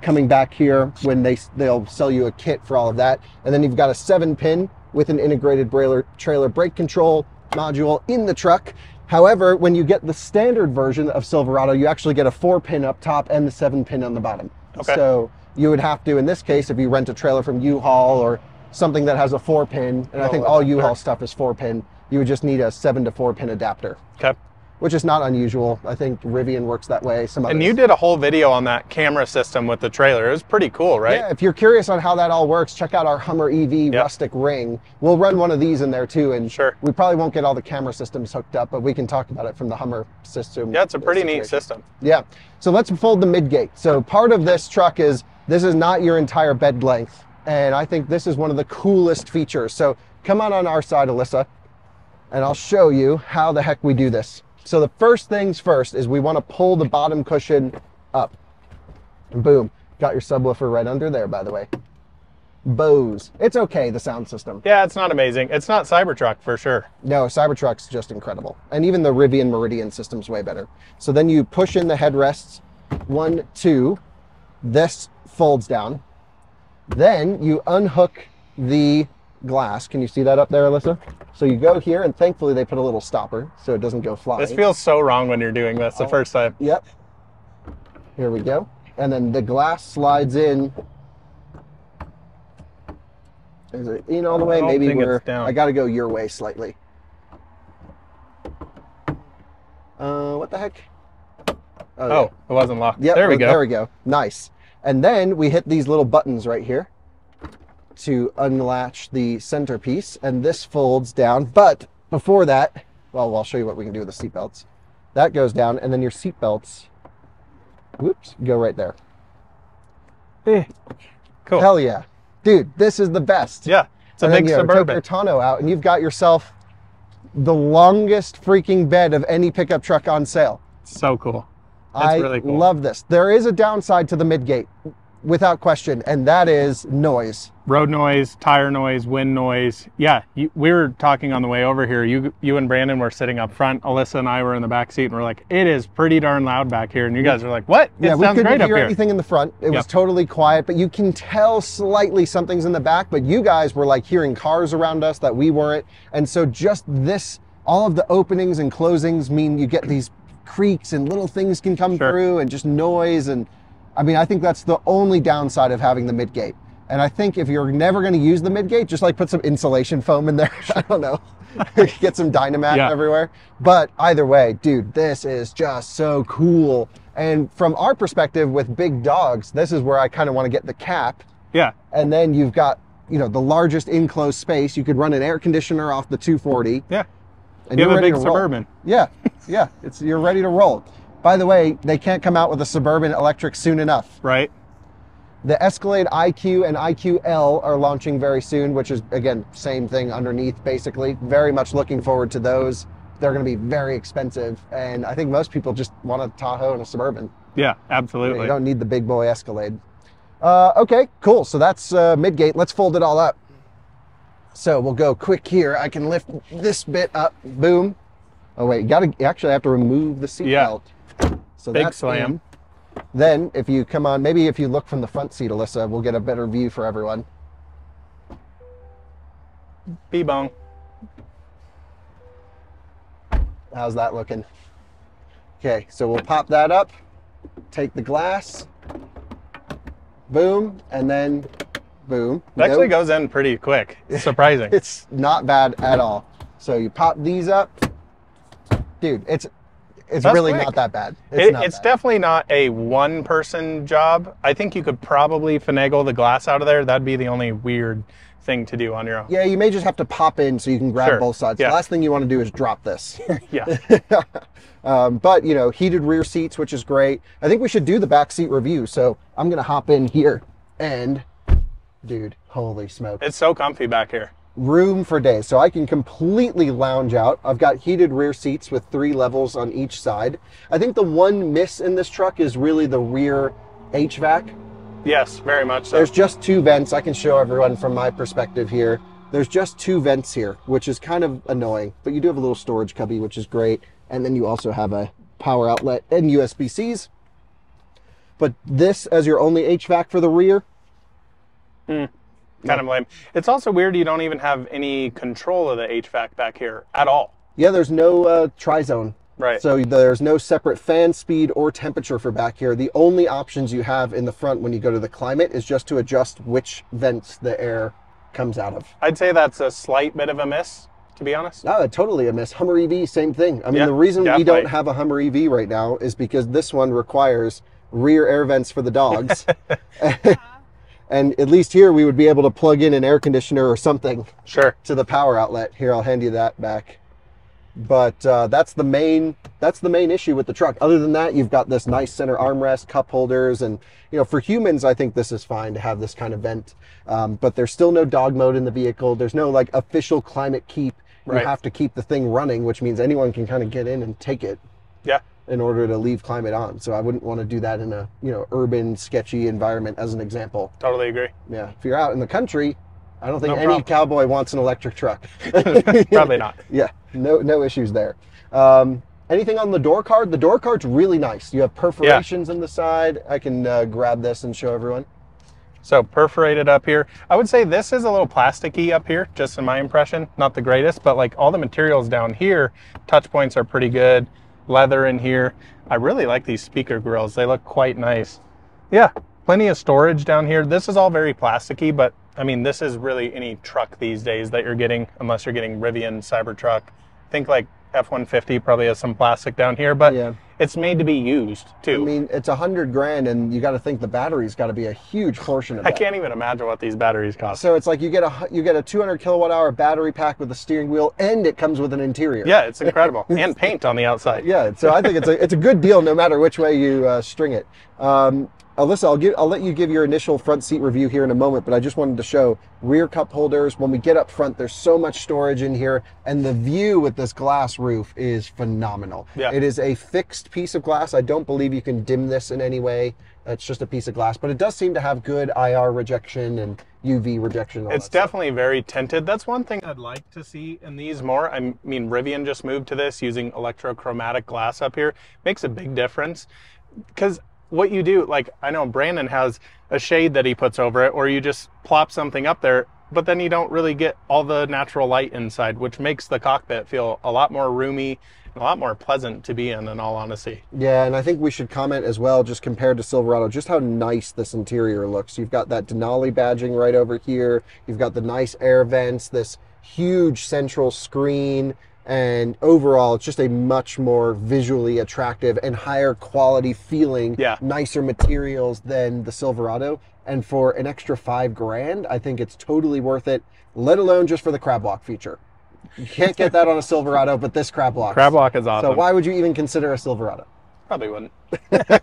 coming back here when they'll sell you a kit for all of that. And then you've got a 7-pin with an integrated trailer brake control module in the truck. However, when you get the standard version of Silverado, you actually get a 4-pin up top and the 7-pin on the bottom. Okay. So you would have to, in this case, if you rent a trailer from U-Haul or something that has a 4-pin, and I think all U-Haul stuff is 4-pin, you would just need a 7-to-4-pin adapter. Okay. Which is not unusual. I think Rivian works that way. Some others. And you did a whole video on that camera system with the trailer. It was pretty cool, right? Yeah, if you're curious on how that all works, check out our Hummer EV Rustic Ring. We'll run one of these in there too, and we probably won't get all the camera systems hooked up, but we can talk about it from the Hummer system. Yeah, it's a pretty neat system. Yeah, so let's fold the mid-gate. So part of this truck is, this is not your entire bed length, and I think this is one of the coolest features. So come on our side, Alyssa, and I'll show you how the heck we do this. So the first things first is we want to pull the bottom cushion up. And boom, got your subwoofer right under there, by the way. Bose. It's okay, the sound system. Yeah, it's not amazing. It's not Cybertruck for sure. No, Cybertruck's just incredible. And even the Rivian Meridian system's way better. So then you push in the headrests, 1, 2, this folds down. Then you unhook the glass. Can you see that up there, Alyssa? So you go here, and thankfully they put a little stopper so it doesn't go flying. This feels so wrong when you're doing this the first time. Yep. Here we go. And then the glass slides in. Is it in all the way? Maybe we're down. I got to go your way slightly. What the heck? Oh, it wasn't locked. Yep, there we go. There we go. Nice. And then we hit these little buttons right here to unlatch the centerpiece, and this folds down. But before that, well, I'll show you what we can do with the seatbelts. That goes down, and then your seatbelts, whoops, go right there. Cool. Hell yeah. Dude, this is the best. Yeah, it's a big Suburban. Take your tonneau out, and you've got yourself the longest freaking bed of any pickup truck on sale. So cool. That's really cool. I love this. There is a downside to the mid-gate, without question, and that is noise. Road noise, tire noise, wind noise. Yeah, we were talking on the way over here. You and Brandon were sitting up front. Alyssa and I were in the back seat, and we're like, it is pretty darn loud back here. And you guys are like, what? It sounds great up here. Yeah, we couldn't hear anything in the front. It was totally quiet, but you can tell slightly something's in the back, but you guys were like hearing cars around us that we weren't. And so just this, all of the openings and closings mean you get these creaks and little things can come through and just noise. And I mean, I think that's the only downside of having the mid-gate. And I think if you're never going to use the mid-gate, just like put some insulation foam in there. I don't know. Get some Dynamat everywhere. But either way, dude, this is just so cool. And from our perspective with big dogs, this is where I kind of want to get the cap. Yeah. And then you've got, you know, the largest enclosed space. You could run an air conditioner off the 240. Yeah. And you have a big Suburban. Yeah. Yeah. You're ready to roll. By the way, they can't come out with a Suburban electric soon enough. Right. The Escalade IQ and IQL are launching very soon, which is, again, same thing underneath, basically. Very much looking forward to those. They're going to be very expensive, and I think most people just want a Tahoe and a Suburban. Yeah, absolutely. You don't need the big boy Escalade. Okay, cool. So that's mid-gate. Let's fold it all up. So we'll go quick here. I can lift this bit up. Boom. Oh, wait. You actually have to remove the seat belt. So big slam. In. Then if you come on, maybe if you look from the front seat, Alyssa, we'll get a better view for everyone. Bee-bong. How's that looking? Okay, so we'll pop that up, take the glass, boom, and then boom. It actually goes in pretty quick. It's surprising. It's not bad at all. So you pop these up. Dude, it's really not that bad. It's definitely not a one-person job. I think you could probably finagle the glass out of there. That'd be the only weird thing to do on your own. Yeah, you may just have to pop in so you can grab both sides. Yeah. The last thing you want to do is drop this. Yeah. But, you know, heated rear seats, which is great. I think we should do the back seat review. So I'm going to hop in here and, dude, holy smoke. It's so comfy back here. Room for days. So I can completely lounge out. I've got heated rear seats with 3 levels on each side. I think the one miss in this truck is really the rear HVAC. Yes, very much so. There's just 2 vents. I can show everyone from my perspective here. There's just 2 vents here, which is kind of annoying, but you do have a little storage cubby, which is great. And then you also have a power outlet and USB-Cs. But this as your only HVAC for the rear. Hmm. Kind of lame. It's also weird you don't even have any control of the HVAC back here at all. Yeah, there's no tri-zone. Right. So there's no separate fan speed or temperature for back here. The only options you have in the front when you go to the climate is just to adjust which vents the air comes out of. I'd say that's a slight bit of a miss. to be honest. No, totally a miss. Hummer EV, same thing. I mean, yeah, the reason definitely. We don't have a Hummer EV right now is because this one requires rear air vents for the dogs. And at least here we would be able to plug in an air conditioner or something to the power outlet. Here, I'll hand you that back. But that's the main issue with the truck. Other than that, you've got this nice center armrest, cup holders, and you know, for humans, I think this is fine to have this kind of vent. But there's still no dog mode in the vehicle. There's no like official climate keep. Right. You have to keep the thing running, which means anyone can kind of get in and take it. Yeah. In order to leave climate on. So I wouldn't want to do that in a, you know, urban, sketchy environment as an example. Totally agree. Yeah. If you're out in the country, I don't think any cowboy wants an electric truck. Probably not. Yeah. No issues there. Anything on the door card? The door card's really nice. You have perforations in the side. I can grab this and show everyone. So perforated up here. I would say this is a little plasticky up here, just in my impression. Not the greatest, but like all the materials down here, touch points are pretty good. Leather in here. I really like these speaker grills. They look quite nice. Yeah, plenty of storage down here. This is all very plasticky, but I mean, this is really any truck these days that you're getting, unless you're getting Rivian, Cybertruck. I think like F-150 probably has some plastic down here, but it's made to be used too. I mean, it's $100 grand, and you got to think the battery's got to be a huge portion of it. I can't even imagine what these batteries cost. So it's like you get a 200 kilowatt hour battery pack with a steering wheel, and it comes with an interior. Yeah, it's incredible, and paint on the outside. Yeah, so I think it's a good deal no matter which way you string it. Alyssa, I'll let you give your initial front seat review here in a moment, but I just wanted to show rear cup holders. When we get up front, there's so much storage in here, and the view with this glass roof is phenomenal. Yeah. It is a fixed piece of glass. I don't believe you can dim this in any way. It's just a piece of glass, but it does seem to have good IR rejection and UV rejection. It's definitely very tinted. That's one thing I'd like to see in these more. I mean, Rivian just moved to this using electrochromatic glass up here. Makes a big difference, because what you do, like I know Brandon has a shade that he puts over it, or you just plop something up there, but then you don't really get all the natural light inside, which makes the cockpit feel a lot more roomy and a lot more pleasant to be in all honesty. Yeah, and I think we should comment as well, just compared to Silverado, just how nice this interior looks. You've got that Denali badging right over here. You've got the nice air vents, this huge central screen. And overall, it's just a much more visually attractive and higher quality feeling, nicer materials than the Silverado. And for an extra $5 grand, I think it's totally worth it, let alone just for the crab walk feature. You can't get that on a Silverado, but this crab walk. Crab walk is awesome. So why would you even consider a Silverado? Probably wouldn't.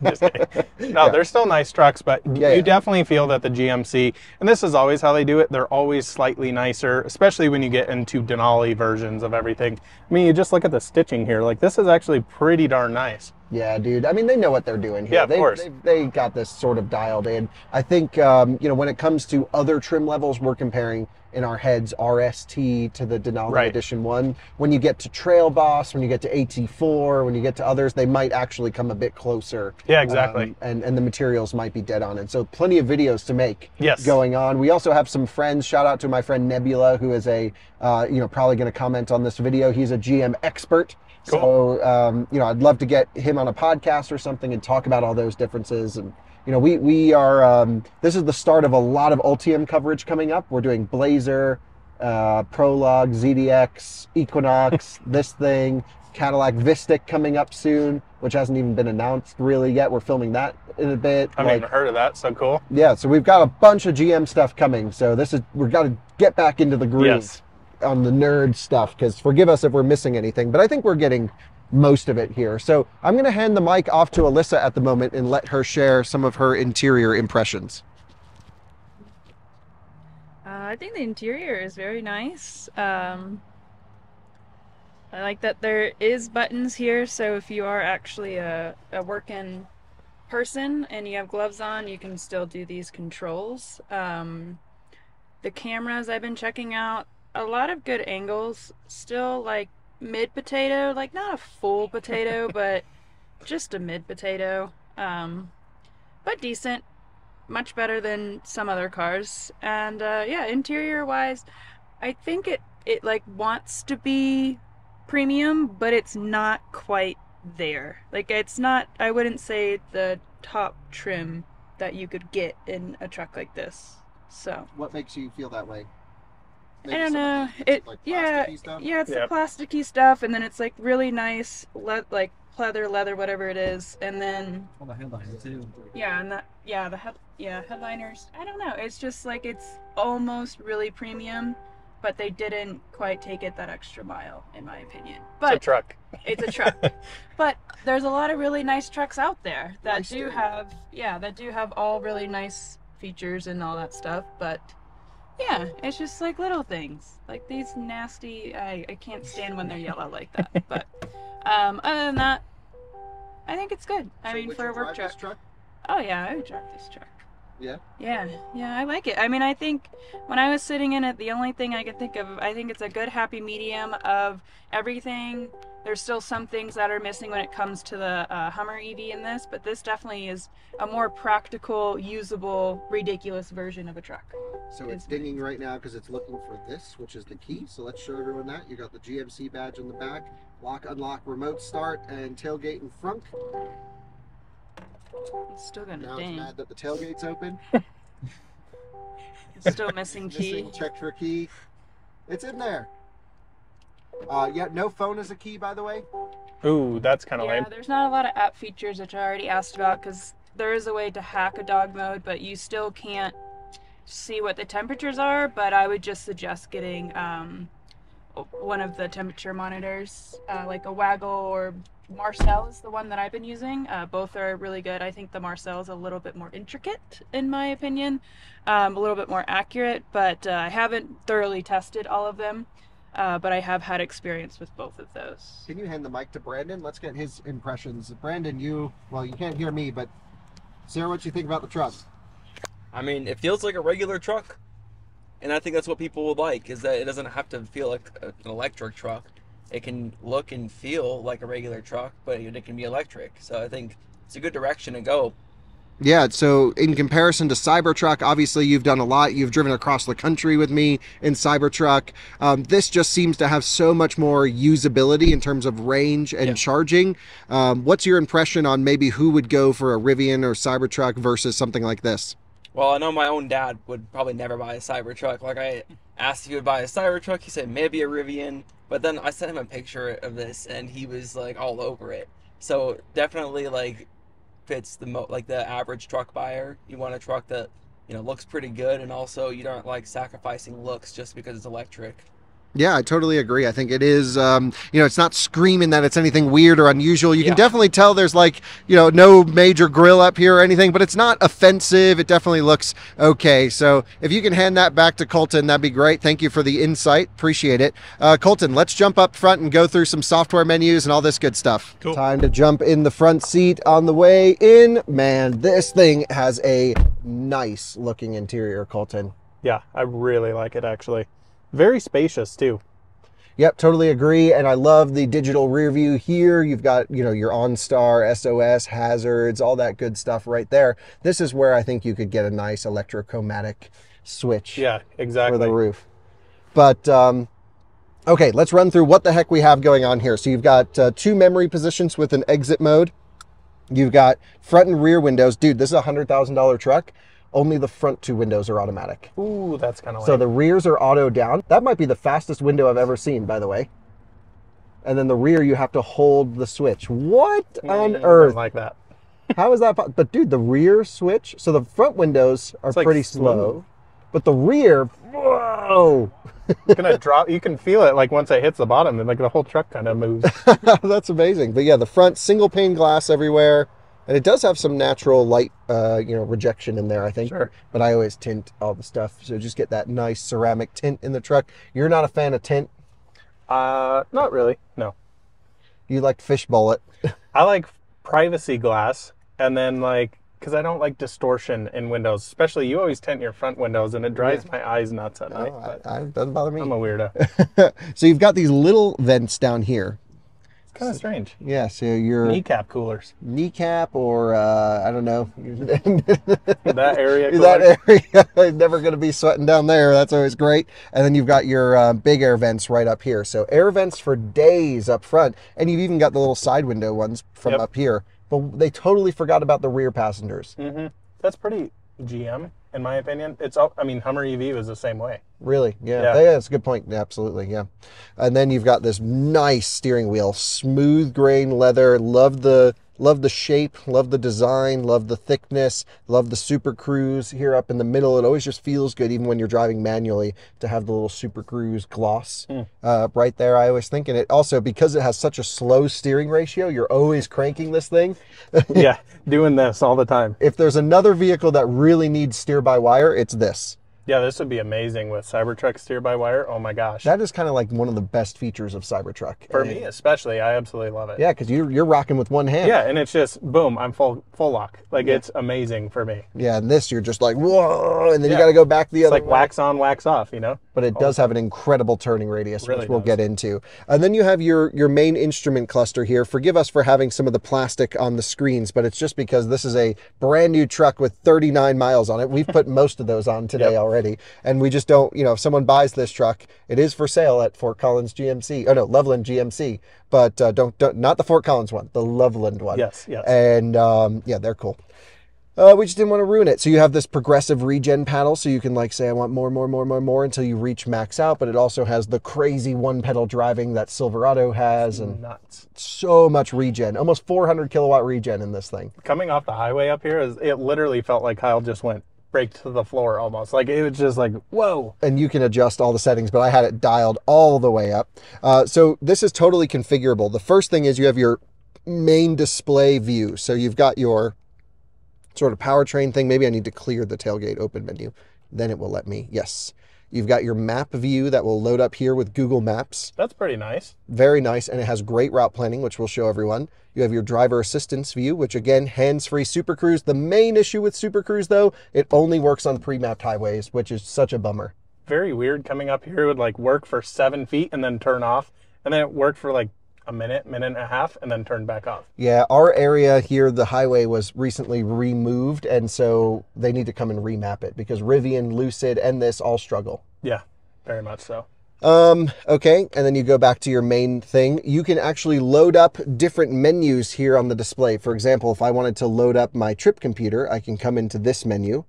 Just kidding. No, they're still nice trucks, but you definitely feel that the GMC, and this is always how they do it, they're always slightly nicer, especially when you get into Denali versions of everything. I mean, you just look at the stitching here. Like, this is actually pretty darn nice. Yeah, dude. I mean, they know what they're doing here. Yeah, of course. They got this sort of dialed in. I think, you know, when it comes to other trim levels, we're comparing in our heads RST to the Denali Edition 1. When you get to Trail Boss, when you get to AT4, when you get to others, they might actually come a bit closer. Yeah, exactly. And the materials might be dead on. And so plenty of videos to make going on. We also have some friends. Shout out to my friend Nebula, who is a, you know, probably going to comment on this video. He's a GM expert. Cool. So, you know, I'd love to get him on a podcast or something and talk about all those differences. And, you know, we are, this is the start of a lot of Ultium coverage coming up. We're doing Blazer, Prologue, ZDX, Equinox, this thing, Cadillac Vistic coming up soon, which hasn't even been announced really yet. We're filming that in a bit. I haven't even heard of that, so cool. Yeah, so we've got a bunch of GM stuff coming. So this is, we've got to get back into the groove. Yes. On the nerd stuff, because forgive us if we're missing anything, but I think we're getting most of it here. So I'm going to hand the mic off to Alyssa at the moment and let her share some of her interior impressions. I think the interior is very nice. I like that there is buttons here, so if you are actually a working person and you have gloves on, you can still do these controls. The cameras I've been checking out, a lot of good angles, still like mid-potato, like not a full potato, but just a mid-potato, but decent, much better than some other cars. And yeah, interior-wise, I think it like wants to be premium, but it's not quite there. Like it's not, I wouldn't say the top trim that you could get in a truck like this, so. What makes you feel that way? Maybe I don't know, it's the plasticky stuff, and then it's like really nice, like pleather, leather, whatever it is, and then well, the headliner too. Yeah, and that, yeah, the headliners. I don't know. It's just like it's almost really premium, but they didn't quite take it that extra mile, in my opinion. But it's a truck. It's a truck. But there's a lot of really nice trucks out there that do have all really nice features and all that stuff, but. Yeah, it's just like little things like these nasty. I can't stand when they're yellow like that. But other than that, I think it's good. I mean, for a work truck. Oh yeah, I would drive this truck. Yeah. Yeah, yeah, I like it. I mean, I think when I was sitting in it, the only thing I could think of, I think it's a good happy medium of everything. There's still some things that are missing when it comes to the Hummer EV in this, but this definitely is a more practical, usable, ridiculous version of a truck. So it's dinging right now because it's looking for this, which is the key. So let's show everyone that. You got the GMC badge on the back, lock, unlock, remote start, and tailgate in front. It's still gonna ding. Now it's mad that the tailgate's open. It's still missing key. Missing, check for key. It's in there. Yeah, no phone is a key, by the way. Ooh, that's kind of lame. Yeah, there's not a lot of app features, which I already asked about, because there is a way to hack a dog mode, but you still can't see what the temperatures are. But I would just suggest getting one of the temperature monitors, like a Waggle or Marcel is the one that I've been using. Both are really good. I think the Marcel is a little bit more intricate, in my opinion, a little bit more accurate, but I haven't thoroughly tested all of them. But I have had experience with both of those. Can you hand the mic to Brandon? Let's get his impressions. Brandon, you can't hear me, but Sarah, what do you think about the truck? I mean, it feels like a regular truck, and I think that's what people would like, is that it doesn't have to feel like an electric truck. It can look and feel like a regular truck, but it can be electric. So I think it's a good direction to go. Yeah, so in comparison to Cybertruck, obviously you've done a lot. You've driven across the country with me in Cybertruck. This just seems to have so much more usability in terms of range and charging. What's your impression on maybe who would go for a Rivian or Cybertruck versus something like this? Well, I know my own dad would probably never buy a Cybertruck. Like, I asked if he would buy a Cybertruck. He said maybe a Rivian. But then I sent him a picture of this, and he was, like, all over it. So definitely, like... fits the the average truck buyer. You want a truck that, you know, looks pretty good, and also you don't like sacrificing looks just because it's electric. Yeah, I totally agree. I think it is, you know, it's not screaming that it's anything weird or unusual. You can definitely tell there's, like, you know, no major grill up here or anything, but it's not offensive. It definitely looks okay. So if you can hand that back to Colton, that'd be great. Thank you for the insight. Appreciate it. Colton, let's jump up front and go through some software menus and all this good stuff. Cool. Time to jump in the front seat on the way in. Man, this thing has a nice looking interior, Colton. Yeah, I really like it, actually. Very spacious too. Yep, totally agree. And I love the digital rear view here. You've got, you know, your OnStar, SOS, hazards, all that good stuff right there. This is where I think you could get a nice electrochromatic switch. Yeah, exactly. For the roof. But, okay, let's run through what the heck we have going on here. So you've got two memory positions with an exit mode. You've got front and rear windows. Dude, this is a $100,000 truck. Only the front two windows are automatic. Ooh, that's kind of lame. So the rears are auto down. That might be the fastest window I've ever seen, by the way. And then the rear, you have to hold the switch. What on earth? Like that. How is that possible? But dude, the rear switch. So the front windows are like pretty slow, but the rear, whoa. It's gonna drop. You can feel it, like, once it hits the bottom, and like the whole truck kind of moves. That's amazing. But yeah, the front single pane glass everywhere. And it does have some natural light, you know, rejection in there, I think. Sure. But I always tint all the stuff, so just get that nice ceramic tint in the truck. You're not a fan of tint? Not really, no. You like fishbowl it? I like privacy glass, and then, like, because I don't like distortion in windows. Especially, you always tint your front windows, and it drives my eyes nuts at night. It doesn't bother me. I'm a weirdo. So you've got these little vents down here. Kind of strange. Yeah, so your kneecap coolers. Kneecap or, I don't know. That area cooler. That area. Never going to be sweating down there. That's always great. And then you've got your big air vents right up here. So air vents for days up front. And you've even got the little side window ones from up here. But they totally forgot about the rear passengers. Mm-hmm. That's pretty GM. in my opinion. It's all, I mean, Hummer EV was the same way. Really? Yeah. Yeah, that's a good point. Yeah, absolutely. Yeah. And then you've got this nice steering wheel, smooth grain leather. Love the shape, love the design, love the thickness, love the Super Cruise here up in the middle. It always just feels good, even when you're driving manually, to have the little Super Cruise gloss right there. I always think, and it also, because it has such a slow steering ratio, you're always cranking this thing. Yeah, doing this all the time. If there's another vehicle that really needs steer-by-wire, it's this. Yeah, this would be amazing with Cybertruck steer-by-wire. Oh my gosh. That is kind of like one of the best features of Cybertruck. For me especially, I absolutely love it. Yeah, because you're rocking with one hand. Yeah, and it's just, boom, I'm full lock. Like, yeah. It's amazing for me. Yeah, and this, you're just like, whoa, and then you got to go back the other way. It's like wax on, wax off, you know? But it does have an incredible turning radius, really, which we'll get into. And then you have your main instrument cluster here. Forgive us for having some of the plastic on the screens, but it's just because this is a brand new truck with 39 miles on it. We've put most of those on today already. And we just don't, you know, if someone buys this truck, it is for sale at Fort Collins GMC, oh no, Loveland GMC, but don't, not the Fort Collins one, the Loveland one. Yes, yes. And yeah, they're cool. We just didn't want to ruin it. So you have this progressive regen paddle, so you can like say, I want more until you reach max out, but it also has the crazy one pedal driving that Silverado has. It's and nuts. So much regen, almost 400 kilowatt regen in this thing. Coming off the highway up here, it literally felt like Kyle just went brake to the floor almost. Like, it was just like, whoa. And you can adjust all the settings, but I had it dialed all the way up. So this is totally configurable. The first thing is you have your main display view. So you've got your sort of powertrain thing. Maybe I need to clear the tailgate open menu. Then it will let me. Yes. You've got your map view that will load up here with Google Maps. That's pretty nice. Very nice. And it has great route planning, which we'll show everyone. You have your driver assistance view, which again, hands-free Super Cruise. The main issue with Super Cruise, though, it only works on pre-mapped highways, which is such a bummer. Very weird coming up here. It would like work for 7 feet and then turn off. And then it worked for like a minute, minute and a half, and then turned back off. Yeah, our area here, the highway was recently removed, and so they need to come and remap it because Rivian, Lucid, and this all struggle. Yeah, very much so. Okay, and then you go back to your main thing. You can actually load up different menus here on the display. For example, if I wanted to load up my trip computer, I can come into this menu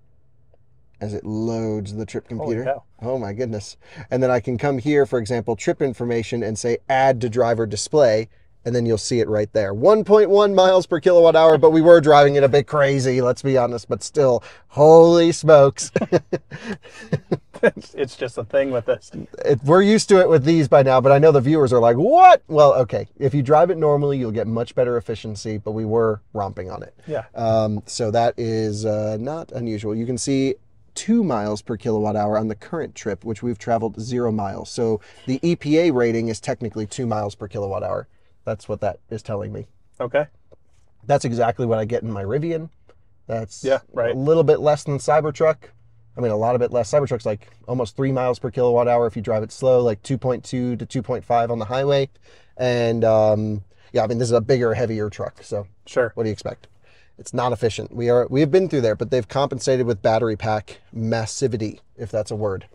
as it loads the trip computer. Oh my goodness. And then I can come here, for example, trip information, and say add to driver display, and then you'll see it right there. 1.1 miles per kilowatt hour, but we were driving it a bit crazy, let's be honest, but still, holy smokes. It's just a thing with this. We're used to it with these by now, but I know the viewers are like, what? Well, okay, if you drive it normally, you'll get much better efficiency, but we were romping on it. Yeah. So that is not unusual. You can see 2 miles per kilowatt hour on the current trip, which we've traveled 0 miles. So the EPA rating is technically 2 miles per kilowatt hour. That's what that is telling me. Okay. That's exactly what I get in my Rivian. That's a little bit less than Cybertruck. I mean, a lot of it less. Cybertruck's like almost 3 miles per kilowatt hour if you drive it slow, like 2.2 to 2.5 on the highway. And yeah, I mean, this is a bigger, heavier truck. So sure. What do you expect? It's not efficient. We have been through there, but they've compensated with battery pack massivity, if that's a word.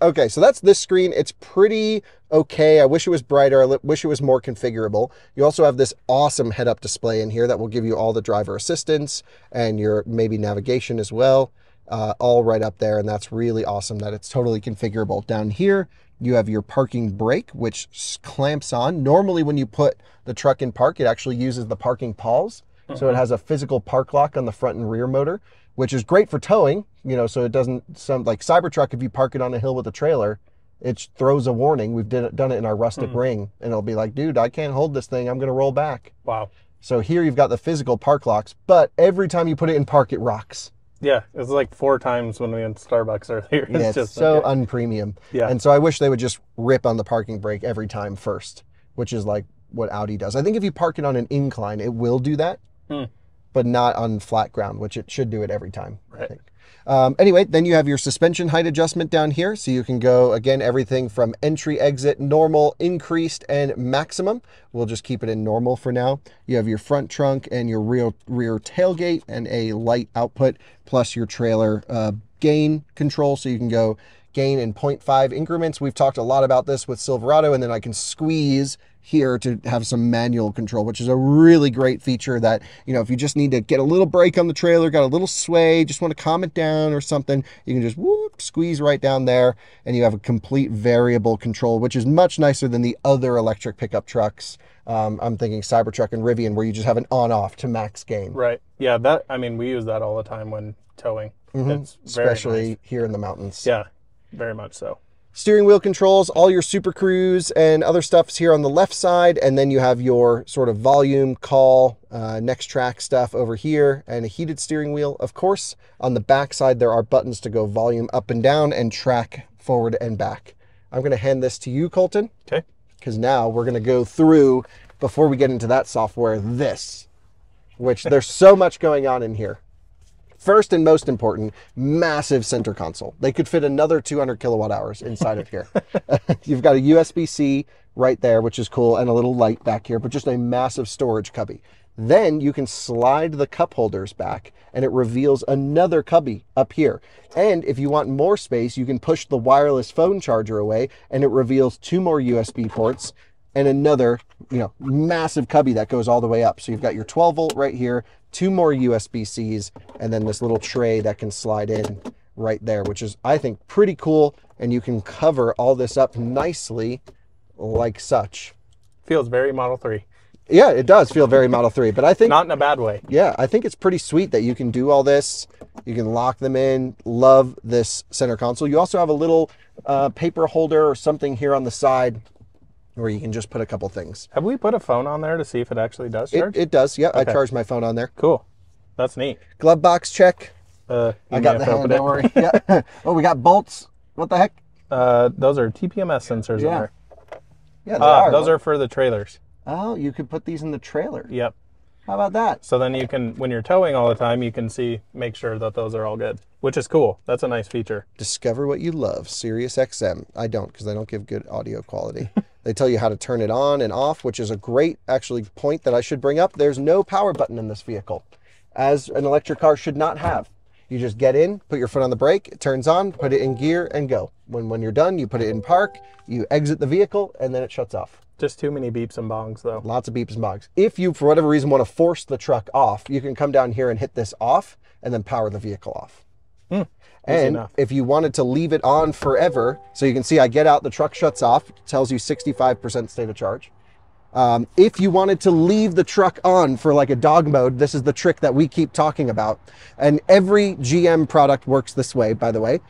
Okay, so that's this screen. It's pretty okay. I wish it was brighter. I wish it was more configurable. You also have this awesome head-up display in here that will give you all the driver assistance and your maybe navigation as well, all right up there. And that's really awesome that it's totally configurable. Down here, you have your parking brake, which clamps on. Normally when you put the truck in park, it actually uses the parking paws. So it has a physical park lock on the front and rear motor, which is great for towing, you know, so it doesn't sound like Cybertruck. If you park it on a hill with a trailer, it throws a warning. We've done it in our rustic ring, and it'll be like, dude, I can't hold this thing. I'm going to roll back. Wow. So here you've got the physical park locks, but every time you put it in park, it rocks. Yeah, it was like 4 times when we were in Starbucks earlier. It's, yeah, it's just so unpremium. Yeah. And so I wish they would just rip on the parking brake every time first, which is like what Audi does. I think if you park it on an incline, it will do that. But not on flat ground, which it should do it every time, I think. Anyway, then you have your suspension height adjustment down here. So you can go, again, everything from entry, exit, normal, increased, and maximum. We'll just keep it in normal for now. You have your front trunk and your rear tailgate and a light output, plus your trailer gain control. So you can go gain in 0.5 increments. We've talked a lot about this with Silverado, and then I can squeeze here to have some manual control, which is a really great feature that, you know, if you just need to get a little brake on the trailer, got a little sway, just want to calm it down or something, you can just whoop, squeeze right down there, and you have a complete variable control, which is much nicer than the other electric pickup trucks. I'm thinking Cybertruck and Rivian, where you just have an on-off to max gain. Right. Yeah, that, I mean, we use that all the time when towing. Mm-hmm. It's very especially nice here in the mountains. Yeah, very much so. Steering wheel controls, all your Super Cruise and other stuff's here on the left side, and then you have your sort of volume, call, next track stuff over here, and a heated steering wheel, of course. On the back side, there are buttons to go volume up and down and track forward and back. I'm going to hand this to you, Colton. Okay. Because now we're going to go through, before we get into that software, this, which there's so much going on in here. First and most important, massive center console. They could fit another 200 kilowatt hours inside of here. You've got a USB-C right there, which is cool, and a little light back here, but just a massive storage cubby. Then you can slide the cup holders back, and it reveals another cubby up here. And if you want more space, you can push the wireless phone charger away, and it reveals two more USB ports and another, you know, massive cubby that goes all the way up. So you've got your 12 volt right here, two more USB-Cs, and then this little tray that can slide in right there, which is, I think, pretty cool. And you can cover all this up nicely like such. Feels very Model 3. Yeah, it does feel very Model 3, but I think... Not in a bad way. Yeah, I think it's pretty sweet that you can do all this. You can lock them in. Love this center console. You also have a little paper holder or something here on the side where you can just put a couple things. Have we put a phone on there to see if it actually does charge? It does, yeah. Okay. I charge my phone on there. Cool. That's neat. Glove box check. I got the hand, don't worry. Yeah. Oh, we got bolts. What the heck? Those are TPMS sensors on there. Yeah, they are. Those are for the trailers. Oh, you could put these in the trailer. Yep. How about that? So then you can, when you're towing all the time, you can see, make sure that those are all good, which is cool. That's a nice feature. Discover what you love, Sirius XM. I don't, because they don't give good audio quality. They tell you how to turn it on and off, which is a great, actually, point that I should bring up. There's no power button in this vehicle, as an electric car should not have. You just get in, put your foot on the brake, it turns on, put it in gear, and go. When you're done, you put it in park, you exit the vehicle, and then it shuts off. Just too many beeps and bongs, though. Lots of beeps and bongs. If you, for whatever reason, want to force the truck off, you can come down here and hit this off and then power the vehicle off. Mm, and if you wanted to leave it on forever, so you can see I get out, the truck shuts off, tells you 65% state of charge. If you wanted to leave the truck on for like a dog mode, this is the trick that we keep talking about. And every GM product works this way, by the way,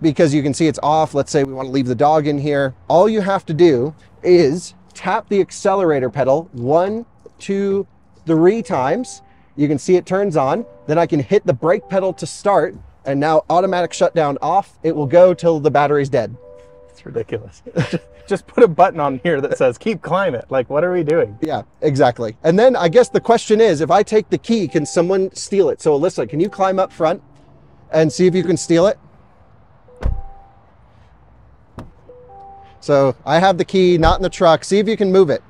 because you can see it's off. Let's say we want to leave the dog in here. All you have to do is tap the accelerator pedal 1, 2, 3 times. You can see it turns on. Then I can hit the brake pedal to start, and now automatic shutdown off. It will go till the battery's dead. It's ridiculous. Just put a button on here that says keep climate. Like, what are we doing? Yeah, exactly. And then I guess the question is, if I take the key, can someone steal it? So Alyssa, can you climb up front and see if you can steal it? So I have the key, not in the truck. See if you can move it.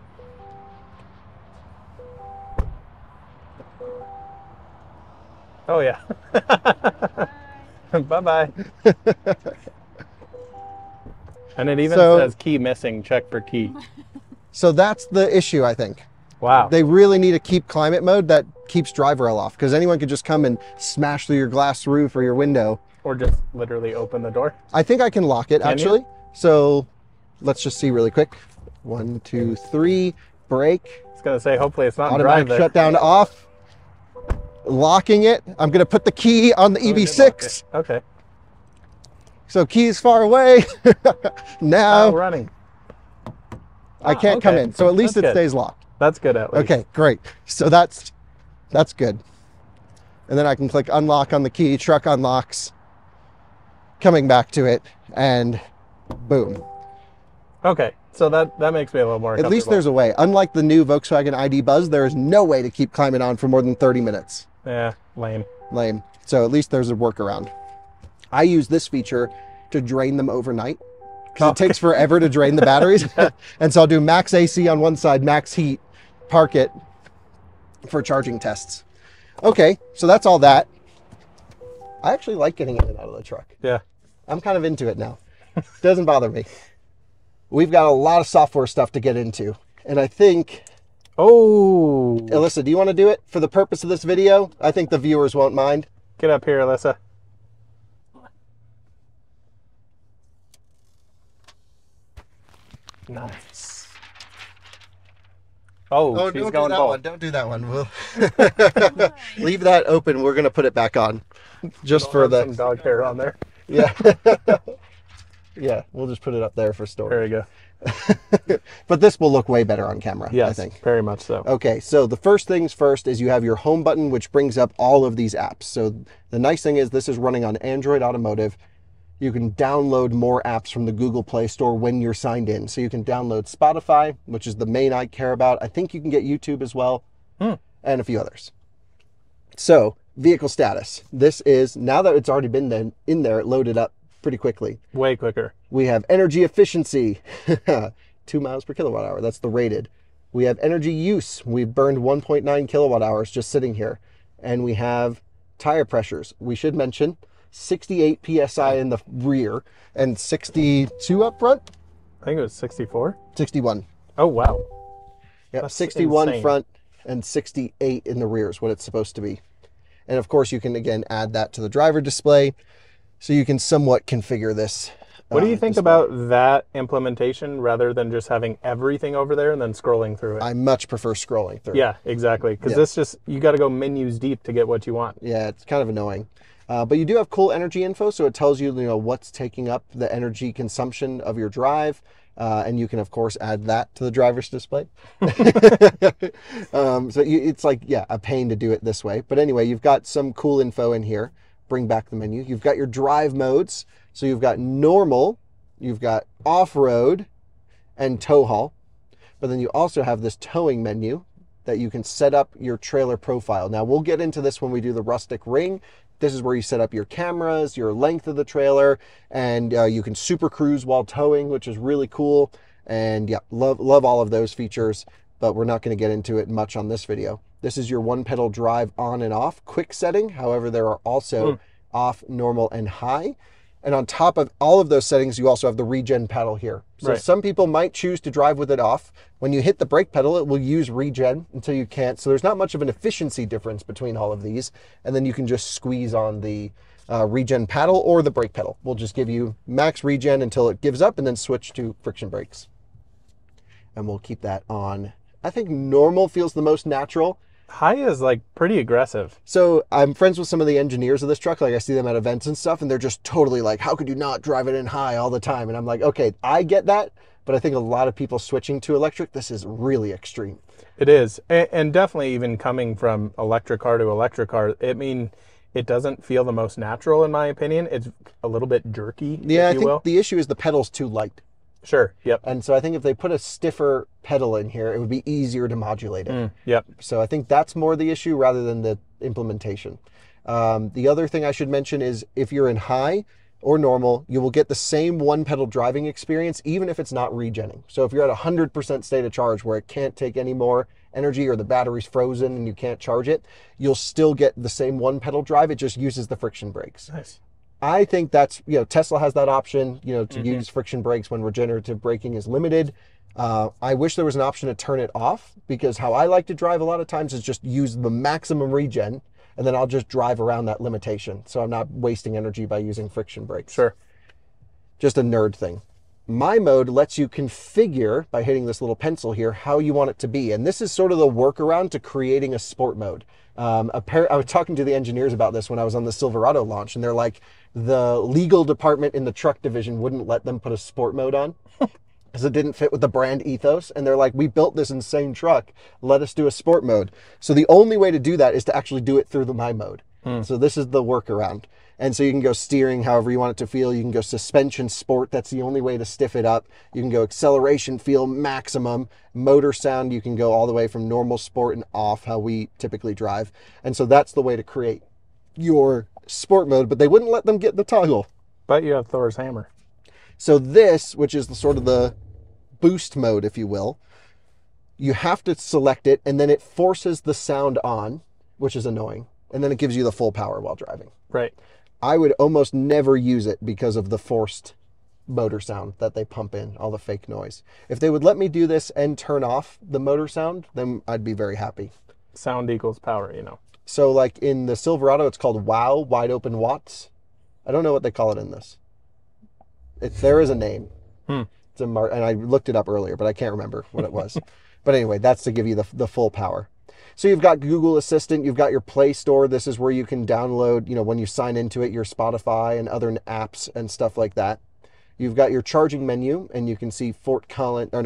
Oh, yeah. Bye-bye. And it even says key missing, check for key. So that's the issue, I think. Wow. They really need to keep climate mode that keeps drive rail off, because anyone could just come and smash through your glass roof or your window. Or just literally open the door. I think I can lock it, actually. You? So... Let's just see really quick. 1, 2, 3, brake. I was gonna say, hopefully it's not automatic drive. Shutdown off. Locking it. I'm gonna put the key on the EV6. Okay. So key's far away. Now running. I can't come in. So at least it stays locked. That's good at least. Okay, great. So that's good. And then I can click unlock on the key. Truck unlocks. Coming back to it, and boom. Okay, so that makes me a little more comfortable. At least there's a way. Unlike the new Volkswagen ID Buzz, there is no way to keep climate on for more than 30 minutes. Yeah, lame. Lame. So at least there's a workaround. I use this feature to drain them overnight, because it takes forever to drain the batteries. And so I'll do max AC on one side, max heat, park it for charging tests. Okay, so that's all that. I actually like getting in and out of the truck. Yeah. I'm kind of into it now. It doesn't bother me. We've got a lot of software stuff to get into. And I think... Oh! Alyssa, do you want to do it for the purpose of this video? I think the viewers won't mind. Get up here, Alyssa. Nice. Oh, she's going bald. Don't do that one. We'll leave that open. We're going to put it back on. Just for the... Some dog hair on there. Yeah. Yeah, we'll just put it up there for storage. There you go. But this will look way better on camera, yes, I think. Yes, very much so. Okay, so the first things first is you have your home button, which brings up all of these apps. So the nice thing is this is running on Android Automotive. You can download more apps from the Google Play Store when you're signed in. So you can download Spotify, which is the main I care about. I think you can get YouTube as well, and a few others. So vehicle status. This is, now that it's already been in there, it loaded up pretty quickly. Way quicker. We have energy efficiency, 2 miles per kilowatt hour. That's the rated. We have energy use. We've burned 1.9 kilowatt hours just sitting here. And we have tire pressures. We should mention 68 PSI in the rear and 62 up front. I think it was 64. 61. Oh, wow. Yep, that's 61 insane. Front and 68 in the rear is what it's supposed to be. And of course you can, again, add that to the driver display. So you can somewhat configure this. What do you think about that implementation rather than just having everything over there and then scrolling through it? I much prefer scrolling through. Yeah, exactly. Because this just, you got to go menus deep to get what you want. Yeah, it's kind of annoying. But you do have cool energy info. So it tells you, you know, what's taking up the energy consumption of your drive. And you can, of course, add that to the driver's display. It's like, yeah, a pain to do it this way. But anyway, you've got some cool info in here. Bring back the menu. You've got your drive modes. So you've got normal, you've got off-road, and tow haul. But then you also have this towing menu that you can set up your trailer profile. Now, we'll get into this when we do the rustic ring. This is where you set up your cameras, your length of the trailer, and you can super cruise while towing, which is really cool. And yeah, love all of those features, but we're not going to get into it much on this video. This is your one-pedal drive on and off quick setting. However, there are also off, normal, and high. And on top of all of those settings, you also have the regen pedal here. So some people might choose to drive with it off. When you hit the brake pedal, it will use regen until you can't. So there's not much of an efficiency difference between all of these. And then you can just squeeze on the regen paddle or the brake pedal. We'll just give you max regen until it gives up and then switch to friction brakes. And we'll keep that on. I think normal feels the most natural. High is like pretty aggressive. So I'm friends with some of the engineers of this truck. Like I see them at events and stuff and they're just totally like, how could you not drive it in high all the time? And I'm like, okay, I get that. But I think a lot of people switching to electric, this is really extreme. It is. And definitely even coming from electric car to electric car, it doesn't feel the most natural in my opinion. It's a little bit jerky, yeah, if you will. I think the issue is the pedal's too light. Sure. Yep. And so I think if they put a stiffer pedal in here, it would be easier to modulate it. Yep. So I think that's more the issue rather than the implementation. The other thing I should mention is if you're in high or normal, you will get the same one pedal driving experience, even if it's not regenning. So if you're at 100% state of charge where it can't take any more energy or the battery's frozen and you can't charge it, you'll still get the same one pedal drive. It just uses the friction brakes. Nice. I think that's, you know, Tesla has that option, you know, to use friction brakes when regenerative braking is limited. I wish there was an option to turn it off because how I like to drive a lot of times is just use the maximum regen and then I'll just drive around that limitation. So I'm not wasting energy by using friction brakes. Sure. Just a nerd thing. My mode lets you configure by hitting this little pencil here how you want it to be. And this is sort of the workaround to creating a sport mode. I was talking to the engineers about this when I was on the Silverado launch, and they're like, the legal department in the truck division wouldn't let them put a sport mode on because it didn't fit with the brand ethos. And they're like, we built this insane truck. Let us do a sport mode. So the only way to do that is to actually do it through the My Mode. So this is the workaround. And so you can go steering however you want it to feel. You can go suspension sport. That's the only way to stiff it up. You can go acceleration feel maximum. Motor sound, you can go all the way from normal sport and off, how we typically drive. And so that's the way to create your sport mode, but they wouldn't let them get the toggle. But you have Thor's hammer. So this, which is the sort of the boost mode, if you will, you have to select it and then it forces the sound on, which is annoying. And then it gives you the full power while driving. Right. I would almost never use it because of the forced motor sound that they pump in, all the fake noise. If they would let me do this and turn off the motor sound, then I'd be very happy. Sound equals power, you know. So like in the Silverado, it's called WOW, wide open watts. I don't know what they call it in this. There is a name. It's a and I looked it up earlier, but I can't remember what it was. But anyway, that's to give you the full power. So you've got Google Assistant, you've got your Play Store. This is where you can download, you know, when you sign into it, your Spotify and other apps and stuff like that. You've got your charging menu, and you can see Loveland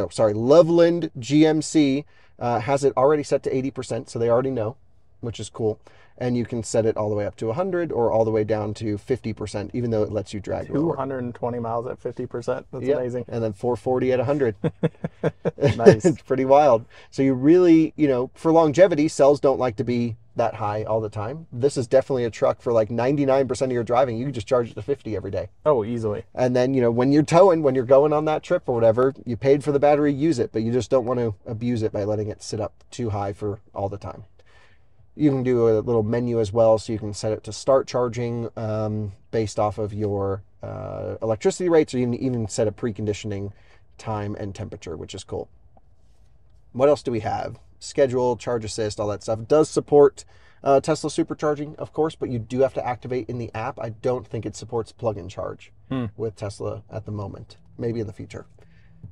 GMC has it already set to 80%, so they already know, which is cool. And you can set it all the way up to 100 or all the way down to 50%, even though it lets you drag 220 miles at 50%. That's amazing. And then 440 at 100. Nice. It's pretty wild. So you really, you know, for longevity, cells don't like to be that high all the time. This is definitely a truck for like 99% of your driving. You can just charge it to 50 every day. Oh, easily. And then, you know, when you're towing, when you're going on that trip or whatever, you paid for the battery, use it, but you just don't want to abuse it by letting it sit up too high for all the time. You can do a little menu as well, so you can set it to start charging based off of your electricity rates, or you can even set a preconditioning time and temperature, which is cool. What else do we have? Schedule, charge assist, all that stuff. It does support Tesla supercharging, of course, but you do have to activate in the app. I don't think it supports plug-in charge with Tesla at the moment, maybe in the future.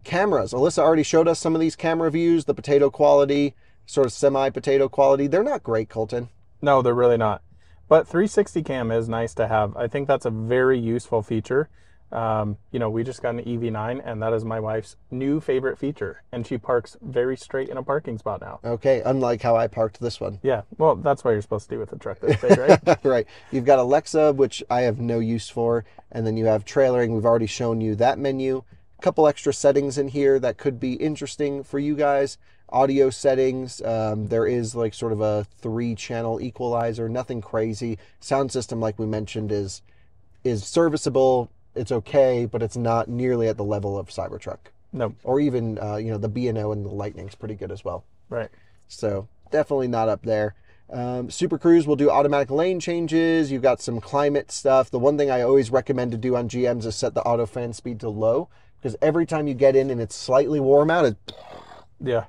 Cameras. Alyssa already showed us some of these camera views, the potato quality, sort of semi-potato quality. They're not great, Colton. No, they're really not. But 360 cam is nice to have. I think that's a very useful feature. You know, we just got an EV9, and that is my wife's new favorite feature. And she parks very straight in a parking spot now. Okay, unlike how I parked this one. Yeah, well, that's what you're supposed to do with a truck this big, right? Right. You've got Alexa, which I have no use for. And then you have trailering. We've already shown you that menu. A couple extra settings in here that could be interesting for you guys. Audio settings, there is like sort of a 3-channel equalizer, nothing crazy. Sound system, like we mentioned, is serviceable. It's okay, but it's not nearly at the level of Cybertruck. No. Or even, you know, the B&O and the Lightning's pretty good as well. Right. So definitely not up there. Super Cruise will do automatic lane changes. You've got some climate stuff. The one thing I always recommend to do on GMs is set the auto fan speed to low, because every time you get in and it's slightly warm out, it's... Yeah.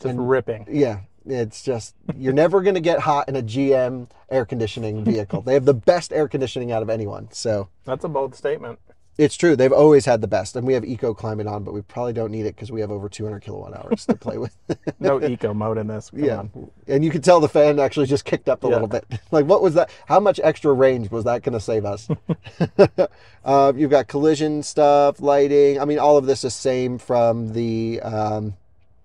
Just ripping. Yeah. It's just, you're never going to get hot in a GM air conditioning vehicle. They have the best air conditioning out of anyone. So that's a bold statement. It's true. They've always had the best. And we have eco climate on, but we probably don't need it because we have over 200 kilowatt hours to play with. No eco mode in this. Come on. And you could tell the fan actually just kicked up a little bit. Like, what was that? How much extra range was that going to save us? You've got collision stuff, lighting. I mean, all of this is same from the...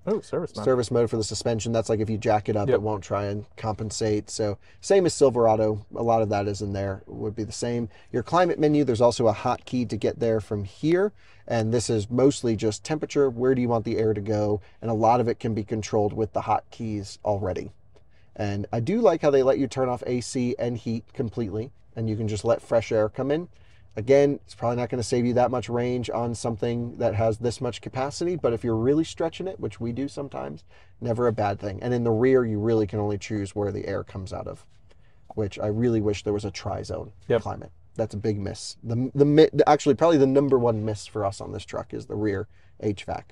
Oh, service mode. Service mode for the suspension. That's like if you jack it up, it won't try and compensate. So same as Silverado. A lot of that is in there. It would be the same. Your climate menu, there's also a hotkey to get there from here. And this is mostly just temperature. Where do you want the air to go? And a lot of it can be controlled with the hotkeys already. And I do like how they let you turn off AC and heat completely. And you can just let fresh air come in. Again, it's probably not going to save you that much range on something that has this much capacity, but if you're really stretching it, which we do sometimes, never a bad thing. And in the rear, you really can only choose where the air comes out of, which I really wish there was a tri-zone climate. That's a big miss. Actually, probably the #1 miss for us on this truck is the rear HVAC.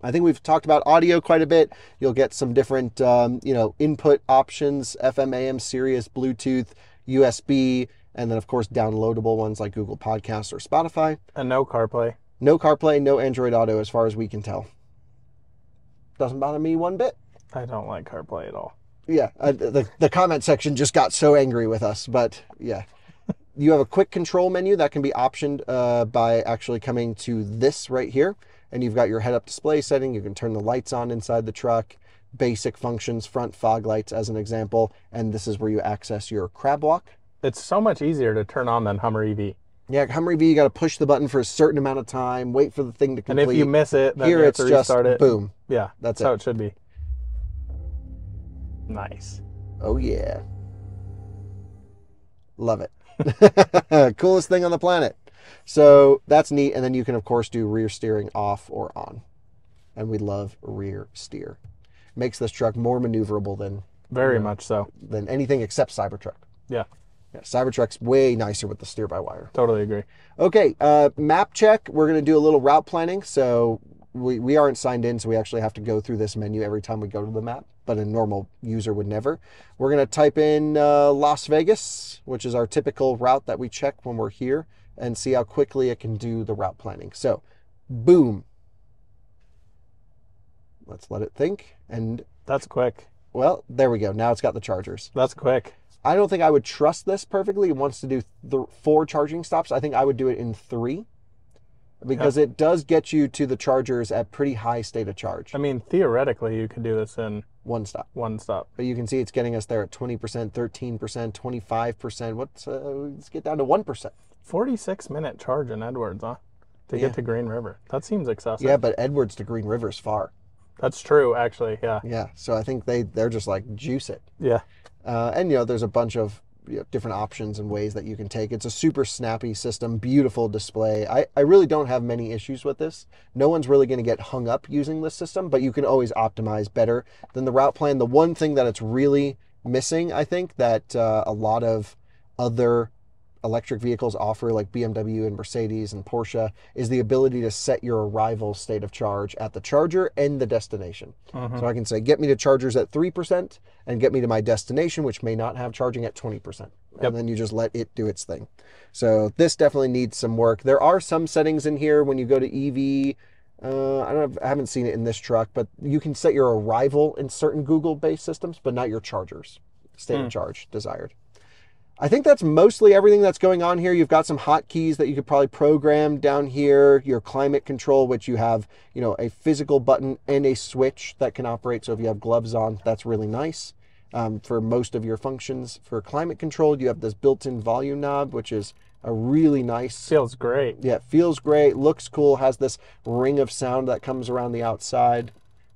I think we've talked about audio quite a bit. You'll get some different, you know, input options, FM, AM, Sirius, Bluetooth, USB, and then, of course, downloadable ones like Google Podcasts or Spotify. And no CarPlay. No CarPlay, no Android Auto, as far as we can tell. Doesn't bother me one bit. I don't like CarPlay at all. Yeah, the comment section just got so angry with us, but yeah. You have a quick control menu that can be optioned by actually coming to this right here. And you've got your head-up display setting. You can turn the lights on inside the truck. Basic functions, front fog lights as an example. And this is where you access your crab walk. It's so much easier to turn on than Hummer EV. Yeah, Hummer EV, you got to push the button for a certain amount of time, wait for the thing to complete. And if you miss it, then you have to restart it. Boom. Yeah, that's how it should be. Nice. Oh, yeah. Love it. Coolest thing on the planet. So that's neat. And then you can, of course, do rear steering off or on. And we love rear steer. Makes this truck more maneuverable than... Very much so. Than anything except Cybertruck. Yeah. Yeah, Cybertruck's way nicer with the steer-by-wire. Totally agree. Okay, map check. We're going to do a little route planning. So we aren't signed in, so we actually have to go through this menu every time we go to the map, but a normal user would never. We're going to type in Las Vegas, which is our typical route that we check when we're here, and see how quickly it can do the route planning. So, boom. Let's let it think. And that's quick. Well, there we go. Now it's got the chargers. That's quick. I don't think I would trust this perfectly. It wants to do 4 charging stops. I think I would do it in 3 because it does get you to the chargers at pretty high state of charge. I mean, theoretically, you could do this in 1 stop. 1 stop. But you can see it's getting us there at 20%, 13%, 25%. Let's get down to 1%. 46-minute charge in Edwards, huh? To get to Green River. That seems excessive. Yeah, but Edwards to Green River is far. That's true, actually, yeah. Yeah, so I think they're just like, juice it. Yeah. And, you know, there's a bunch of different options and ways that you can take. It's a super snappy system, beautiful display. I really don't have many issues with this. No one's really going to get hung up using this system, but you can always optimize better than the route plan. The one thing that it's really missing, I think, that a lot of other electric vehicles offer, like BMW and Mercedes and Porsche, is the ability to set your arrival state of charge at the charger and the destination. So I can say, get me to chargers at 3% and get me to my destination, which may not have charging, at 20%. And then you just let it do its thing. So this definitely needs some work. There are some settings in here when you go to EV. I haven't seen it in this truck, but you can set your arrival in certain Google-based systems, but not your chargers. State of charge desired. I think that's mostly everything that's going on here. You've got some hotkeys that you could probably program down here. Your climate control, which you have, you know, a physical button and a switch that can operate. So if you have gloves on, that's really nice. For most of your functions for climate control, you have this built-in volume knob, which is a really nice... Feels great. Yeah, it feels great, looks cool, has this ring of sound that comes around the outside.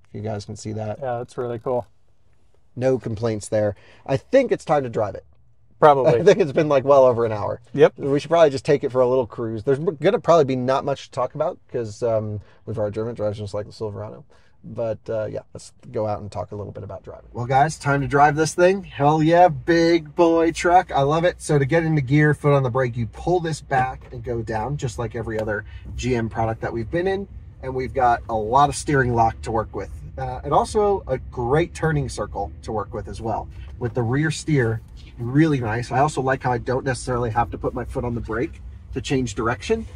If you guys can see that. Yeah, that's really cool. No complaints there. I think it's time to drive it. Probably. I think it's been like well over an hour. Yep. We should probably just take it for a little cruise. There's going to probably be not much to talk about because we've already driven it. Drives just like the Silverado. But yeah, let's go out and talk a little bit about driving. Well, guys, time to drive this thing. Hell yeah, big boy truck. I love it. So to get into gear, foot on the brake, you pull this back and go down just like every other GM product that we've been in. And we've got a lot of steering lock to work with. And also a great turning circle to work with as well. With the rear steer, really nice. I also like how I don't necessarily have to put my foot on the brake to change direction.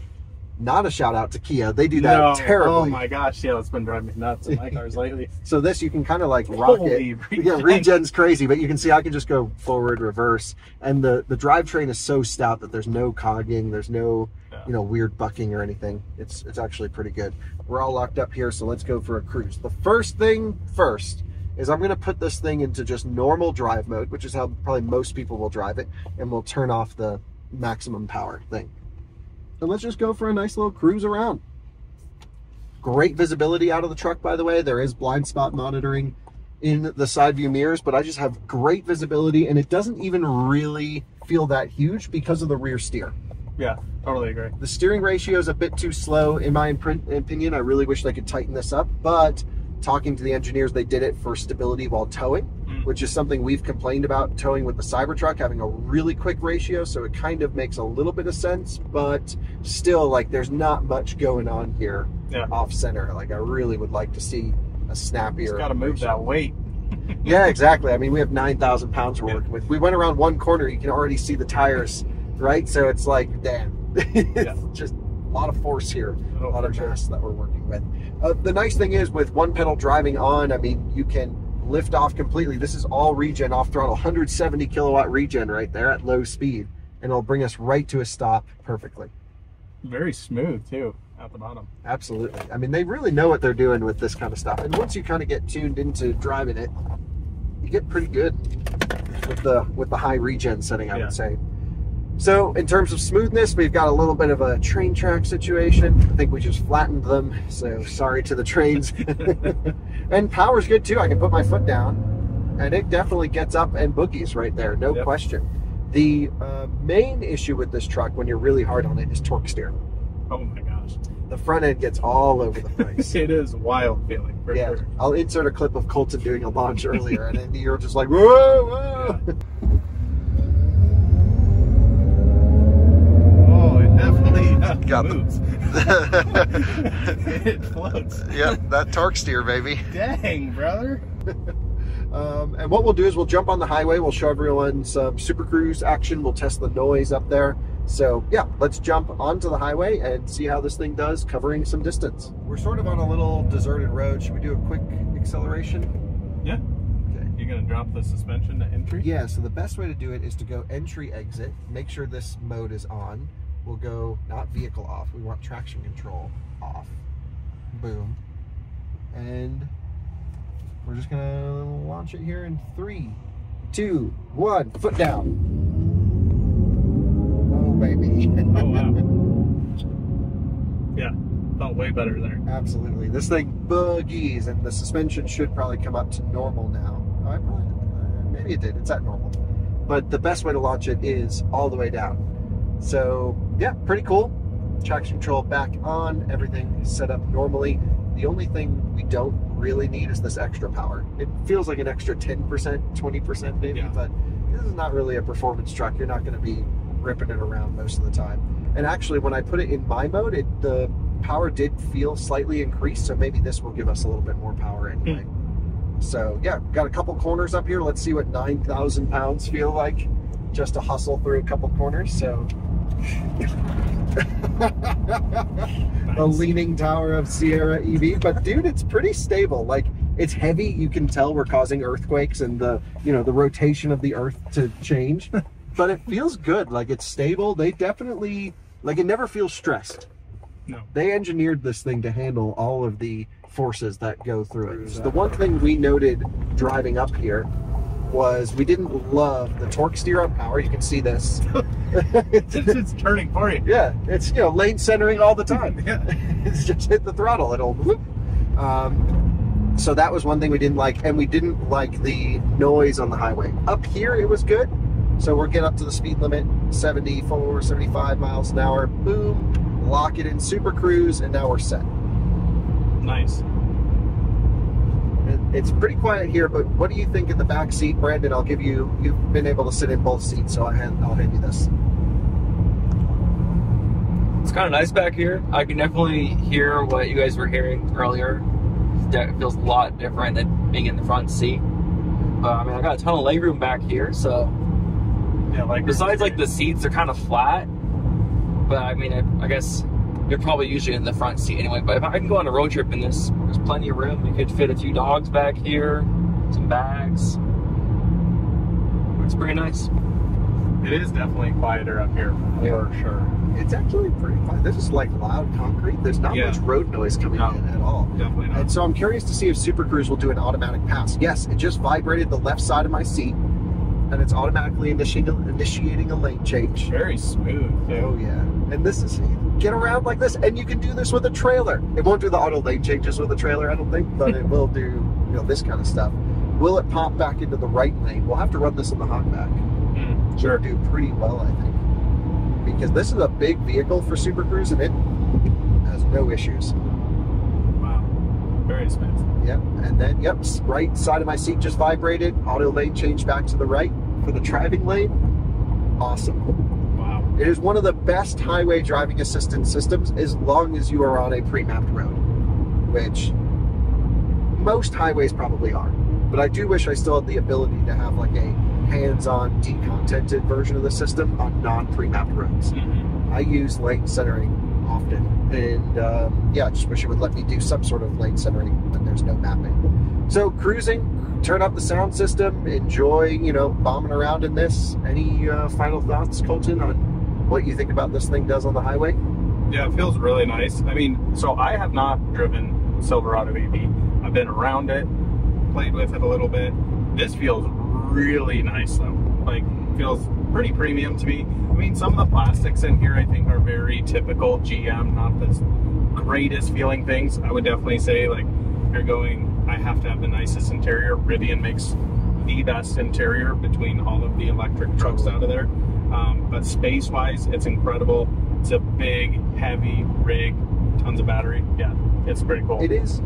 Not a shout out to Kia. They do that terribly. Oh my gosh, yeah, that's been driving me nuts in my cars lately. So this, you can kind of like rock it. Yeah, regen's crazy, but you can see I can just go forward, reverse. And the drivetrain is so stout that there's no cogging, there's no you know, weird bucking or anything. It's actually pretty good. We're all locked up here, so let's go for a cruise. The first thing first is I'm going to put this thing into just normal drive mode, which is how probably most people will drive it, and we'll turn off the maximum power thing. And let's just go for a nice little cruise around. Great visibility out of the truck, by the way. There is blind spot monitoring in the side view mirrors, but I just have great visibility, and it doesn't even really feel that huge because of the rear steer. Yeah, totally agree. The steering ratio is a bit too slow, in my opinion. I really wish they could tighten this up, but talking to the engineers, they did it for stability while towing, which is something we've complained about towing with the Cybertruck, having a really quick ratio. So it kind of makes a little bit of sense, but still, like, there's not much going on here off center. Like, I really would like to see a snappier. It's got to move that weight. Yeah, exactly. I mean, we have 9,000 pounds we're working with. We went around one corner, you can already see the tires, right? So it's like, damn, it's just a lot of force here, a lot of mass that we're working with. The nice thing is with one pedal driving on, I mean, you can lift off completely. This is all regen off throttle, 170 kilowatt regen right there at low speed, and it'll bring us right to a stop perfectly. Very smooth too at the bottom. Absolutely. I mean, they really know what they're doing with this kind of stuff. And once you kind of get tuned into driving it, you get pretty good with the high regen setting, I would say. So in terms of smoothness, we've got a little bit of a train track situation. I think we just flattened them, so sorry to the trains. And power's good too. I can put my foot down, and it definitely gets up and boogies right there, no question. The main issue with this truck, when you're really hard on it, is torque steer. Oh my gosh. The front end gets all over the place. It is a wild feeling, for sure. I'll insert a clip of Colton doing a launch earlier, and then you're just like, whoa, whoa. got moves. It floats. Yep, that torque steer, baby. Dang, brother. And what we'll do is we'll jump on the highway. We'll show everyone some Super Cruise action. We'll test the noise up there. So yeah, let's jump onto the highway and see how this thing does covering some distance. We're sort of on a little deserted road. Should we do a quick acceleration? Yeah. Okay. You're going to drop the suspension to entry? Yeah, so the best way to do it is to go entry exit. Make sure this mode is on. We'll go not vehicle off. We want traction control off. Boom. And we're just going to launch it here in 3, 2, 1, foot down. Baby. Oh, wow. Yeah, felt way better there. Absolutely. This thing boogies, and the suspension should probably come up to normal now. I probably, maybe it did. It's at normal. But the best way to launch it is all the way down. So, yeah, pretty cool. Traction control back on. Everything is set up normally. The only thing we don't really need is this extra power. It feels like an extra 10%, 20% maybe, yeah. But this is not really a performance truck. You're not going to be ripping it around most of the time. And actually, when I put it in my mode, the power did feel slightly increased, so maybe this will give us a little bit more power anyway. So yeah, got a couple corners up here. Let's see what 9,000 pounds feel like just to hustle through a couple corners. So the leaning tower of Sierra EV. But dude, it's pretty stable. Like, it's heavy. You can tell we're causing earthquakes and the rotation of the earth to change. But it feels good. Like, it's stable. They definitely, like, it never feels stressed. No. They engineered this thing to handle all of the forces that go through it. So the one thing we noted driving up here was we didn't love the torque steer on power. You can see this. it's turning for you. Yeah. It's, lane centering all the time. Yeah. It's just hit the throttle. It'll whoop. So that was one thing we didn't like. And we didn't like the noise on the highway. Up here, it was good. So we'll get up to the speed limit, 74, 75 miles an hour. Boom, lock it in Super Cruise, and now we're set. Nice. And it's pretty quiet here, but what do you think in the back seat, Brandon? I'll give you, you've been able to sit in both seats, so I'll hand you this. It's kind of nice back here. I can definitely hear what you guys were hearing earlier. It feels a lot different than being in the front seat. I mean, I got a ton of legroom back here, so... Yeah, like besides like the seats are kind of flat, but I mean, I guess you're probably usually in the front seat anyway, but if I can go on a road trip in this, there's plenty of room. You could fit a few dogs back here, some bags. It's pretty nice. It is definitely quieter up here for sure. It's actually pretty quiet. This is like loud concrete. There's not much road noise coming in at all. Definitely not. And so I'm curious to see if Super Cruise will do an automatic pass. Yes, it just vibrated the left side of my seat. And it's automatically initiating a lane change. Very smooth, too. Oh, yeah. And this is, get around like this, and you can do this with a trailer. It won't do the auto lane changes with a trailer, I don't think, but it will do, this kind of stuff. Will it pop back into the right lane? We'll have to run this in the Hotback. Sure. It'll do pretty well, I think. Because this is a big vehicle for Super Cruise, and it has no issues. Very expensive. Yep. And then, yep, right side of my seat just vibrated. Auto lane change back to the right for the driving lane. Awesome. Wow. It is one of the best highway driving assistance systems as long as you are on a pre-mapped road, which most highways probably are. But I do wish I still had the ability to have like a hands-on decontented version of the system on non-pre-mapped roads. I use lane centering often, and yeah, I just wish it would let me do some sort of lane centering when there's no mapping. So cruising, turn up the sound system, enjoy, bombing around in this. Any final thoughts, Colton, on what you think about this thing does on the highway? Yeah, it feels really nice. I mean, so I have not driven Silverado EV. I've been around it, played with it a little bit. This feels really nice though. Like, feels pretty premium to me. I mean, some of the plastics in here I think are very typical GM, not the greatest feeling things. I would definitely say, like, you're going, I have to have the nicest interior. Rivian makes the best interior between all of the electric trucks out of there. But space-wise, it's incredible. It's a big, heavy rig, tons of battery. Yeah, it's pretty cool. It is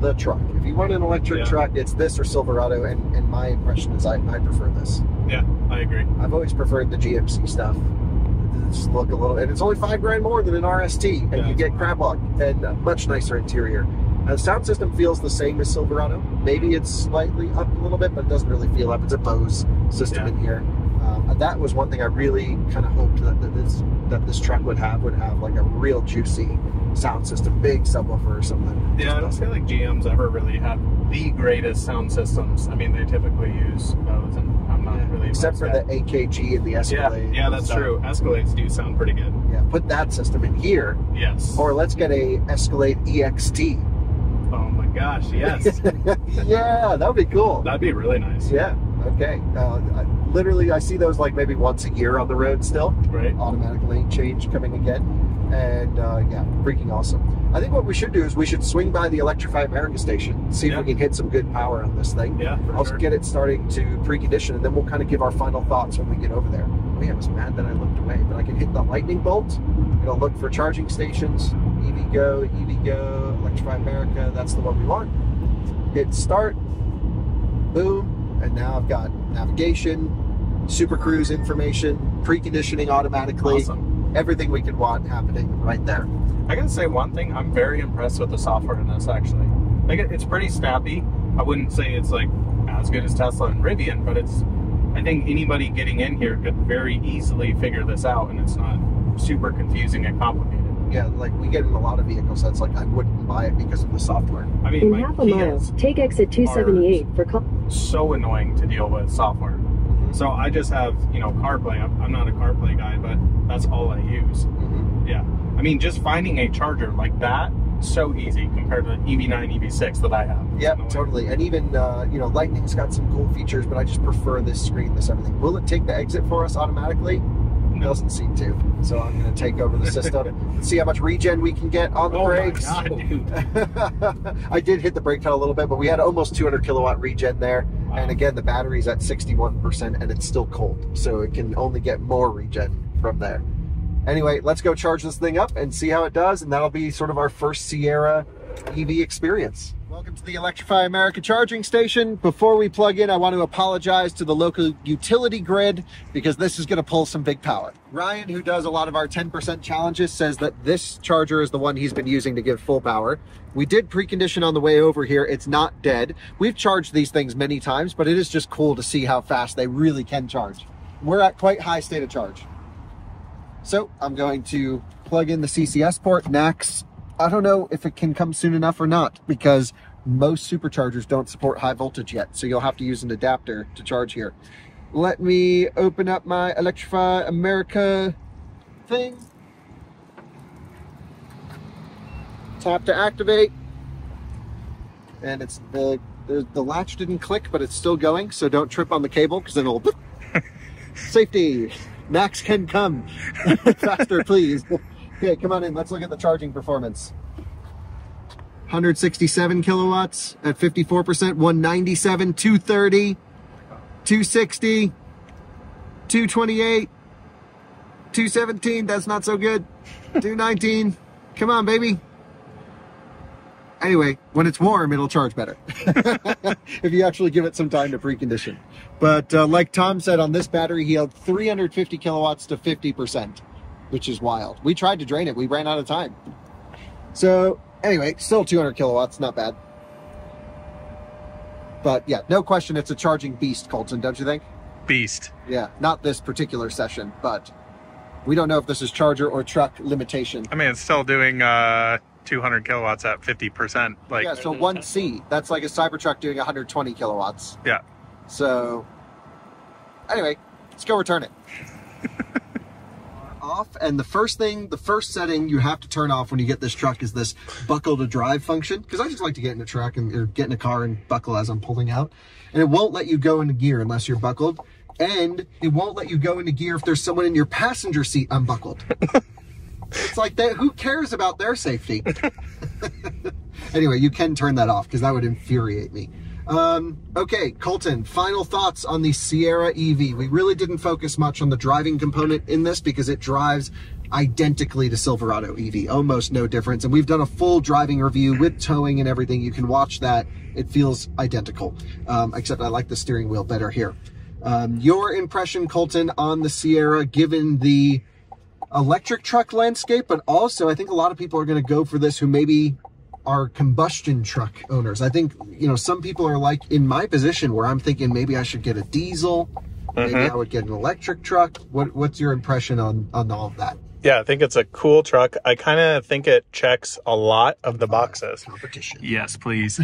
the truck. If you want an electric truck, it's this or Silverado, and my impression is I prefer this. Yeah, I agree. I've always preferred the GMC stuff. just look a little, and it's only $5 grand more than an RST, and you get crab lock and a much nicer interior. The sound system feels the same as Silverado. Maybe it's slightly up a little bit, but it doesn't really feel up. It's a Bose system in here. That was one thing I really kind of hoped that, this truck would have like a real juicy sound system, big subwoofer or something. Yeah, I don't feel like GM's ever really had the greatest sound systems. I mean, they typically use Bose, and I'm not really except for the AKG and the Escalade. Yeah, that's true. Escalades do sound pretty good. Yeah, put that system in here. Yes. Or let's get a Escalade EXT. Oh my gosh, yes. Yeah, that would be cool. That'd be really nice. Yeah, okay. Literally, I see those like maybe once a year on the road still. Right. Automatic lane change coming again. And yeah, freaking awesome. I think what we should do is we should swing by the Electrify America station, see if we can hit some good power on this thing. Yeah, for sure. Get it starting to precondition, and then we'll kind of give our final thoughts when we get over there. Oh yeah, I was mad that I looked away, but I can hit the lightning bolt. It'll look for charging stations, EVgo, EVgo, Electrify America, that's the one we want. Hit start, boom, and now I've got navigation, Super Cruise information, preconditioning automatically. Awesome. Everything we could want happening right there. I gotta say one thing, I'm very impressed with the software in this actually. Like it's pretty snappy. I wouldn't say it's like as good as Tesla and Rivian, but it's, I think anybody getting in here could very easily figure this out, and it's not super confusing and complicated. Yeah, like we get in a lot of vehicles that's like I wouldn't buy it because of the software. I mean, in half a mile, take exit 278 for call. So annoying to deal with software. So I just have, you know, CarPlay. I'm not a CarPlay guy, but that's all I use. Yeah, I mean, just finding a charger like that, so easy compared to the EV9, EV6 that I have. Yep, totally. And even, you know, Lightning's got some cool features, but I just prefer this screen, this everything. Will it take the exit for us automatically? No. Doesn't seem to. So I'm going to take over the system, see how much regen we can get on the brakes. My God, dude. I did hit the brake pedal a little bit, but we had almost 200 kilowatt regen there. Wow. And again, the battery's at 61% and it's still cold. So it can only get more regen from there. Anyway, let's go charge this thing up and see how it does, and that'll be sort of our first Sierra EV experience. Welcome to the Electrify America charging station. Before we plug in, I want to apologize to the local utility grid because this is going to pull some big power. Ryan, who does a lot of our 10% challenges, says that this charger is the one he's been using to give full power. We did precondition on the way over here. It's not dead. We've charged these things many times, but it is just cool to see how fast they really can charge. We're at quite high state of charge. So I'm going to plug in the CCS port, NACS. I don't know if it can come soon enough or not because most superchargers don't support high voltage yet. So you'll have to use an adapter to charge here. Let me open up my Electrify America thing. Tap to activate. And it's the latch didn't click, but it's still going. So don't trip on the cable because then it'll safety. Max can come faster, please. Okay, come on in. Let's look at the charging performance. 167 kilowatts at 54%, 197, 230, 260, 228, 217. That's not so good. 219. Come on, baby. Anyway, when it's warm, it'll charge better if you actually give it some time to precondition. But like Tom said, on this battery, he held 350 kilowatts to 50%, which is wild. We tried to drain it. We ran out of time. So anyway, still 200 kilowatts. Not bad. But yeah, no question. It's a charging beast, Colton, don't you think? Beast. Yeah, not this particular session, but we don't know if this is charger or truck limitation. I mean, it's still doing... 200 kilowatts at 50%. Like, yeah, so 1C, that's like a Cybertruck doing 120 kilowatts. Yeah. So, anyway, let's go return it. Off, and the first setting you have to turn off when you get this truck is this buckle to drive function, because I just like to get in a truck and or get in a car and buckle as I'm pulling out, and it won't let you go into gear unless you're buckled, and it won't let you go into gear if there's someone in your passenger seat unbuckled. It's like, that, who cares about their safety? Anyway, you can turn that off because that would infuriate me. Okay, Colton, final thoughts on the Sierra EV. We really didn't focus much on the driving component in this because it drives identically to Silverado EV, almost no difference. And we've done a full driving review with towing and everything. You can watch that. It feels identical, except I like the steering wheel better here. Your impression, Colton, on the Sierra, given the electric truck landscape, but also I think a lot of people are going to go for this who maybe are combustion truck owners. I think, you know, some people are like in my position where I'm thinking maybe I should get a diesel, maybe I would get an electric truck. What's your impression on all of that? Yeah, I think it's a cool truck. I kind of think it checks a lot of the boxes. Competition. Yes, please.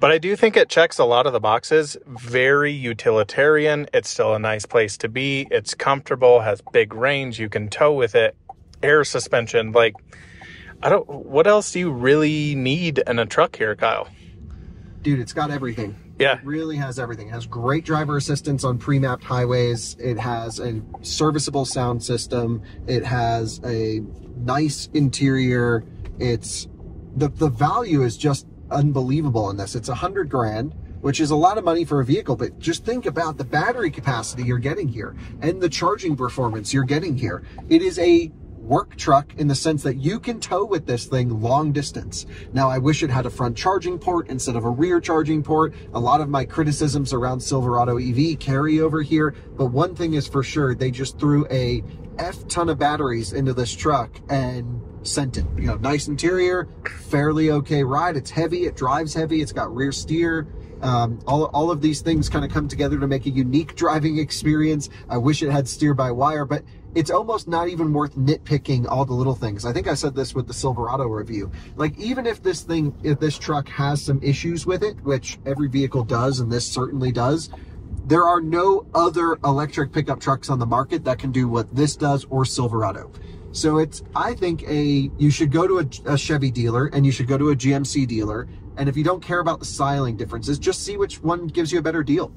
But I do think it checks a lot of the boxes. Very utilitarian. It's still a nice place to be. It's comfortable, has big range. You can tow with it. Air suspension. Like, what else do you really need in a truck here, Kyle? Dude, it's got everything. Yeah. It really has everything. It has great driver assistance on pre-mapped highways. It has a serviceable sound system. It has a nice interior. It's the value is just unbelievable in this. It's $100,000, which is a lot of money for a vehicle, but just think about the battery capacity you're getting here and the charging performance you're getting here. It is a work truck in the sense that you can tow with this thing long distance. Now, I wish it had a front charging port instead of a rear charging port. A lot of my criticisms around Silverado EV carry over here, but one thing is for sure, they just threw a F-ton of batteries into this truck and sent it. You know, nice interior, fairly okay ride. It's heavy, it drives heavy, it's got rear steer. All of these things kind of come together to make a unique driving experience. I wish it had steer-by-wire, but it's almost not even worth nitpicking all the little things. I think I said this with the Silverado review. Like, even if this truck has some issues with it, which every vehicle does, and this certainly does, there are no other electric pickup trucks on the market that can do what this does or Silverado. So it's, I think, you should go to a Chevy dealer and you should go to a GMC dealer. And if you don't care about the styling differences, just see which one gives you a better deal.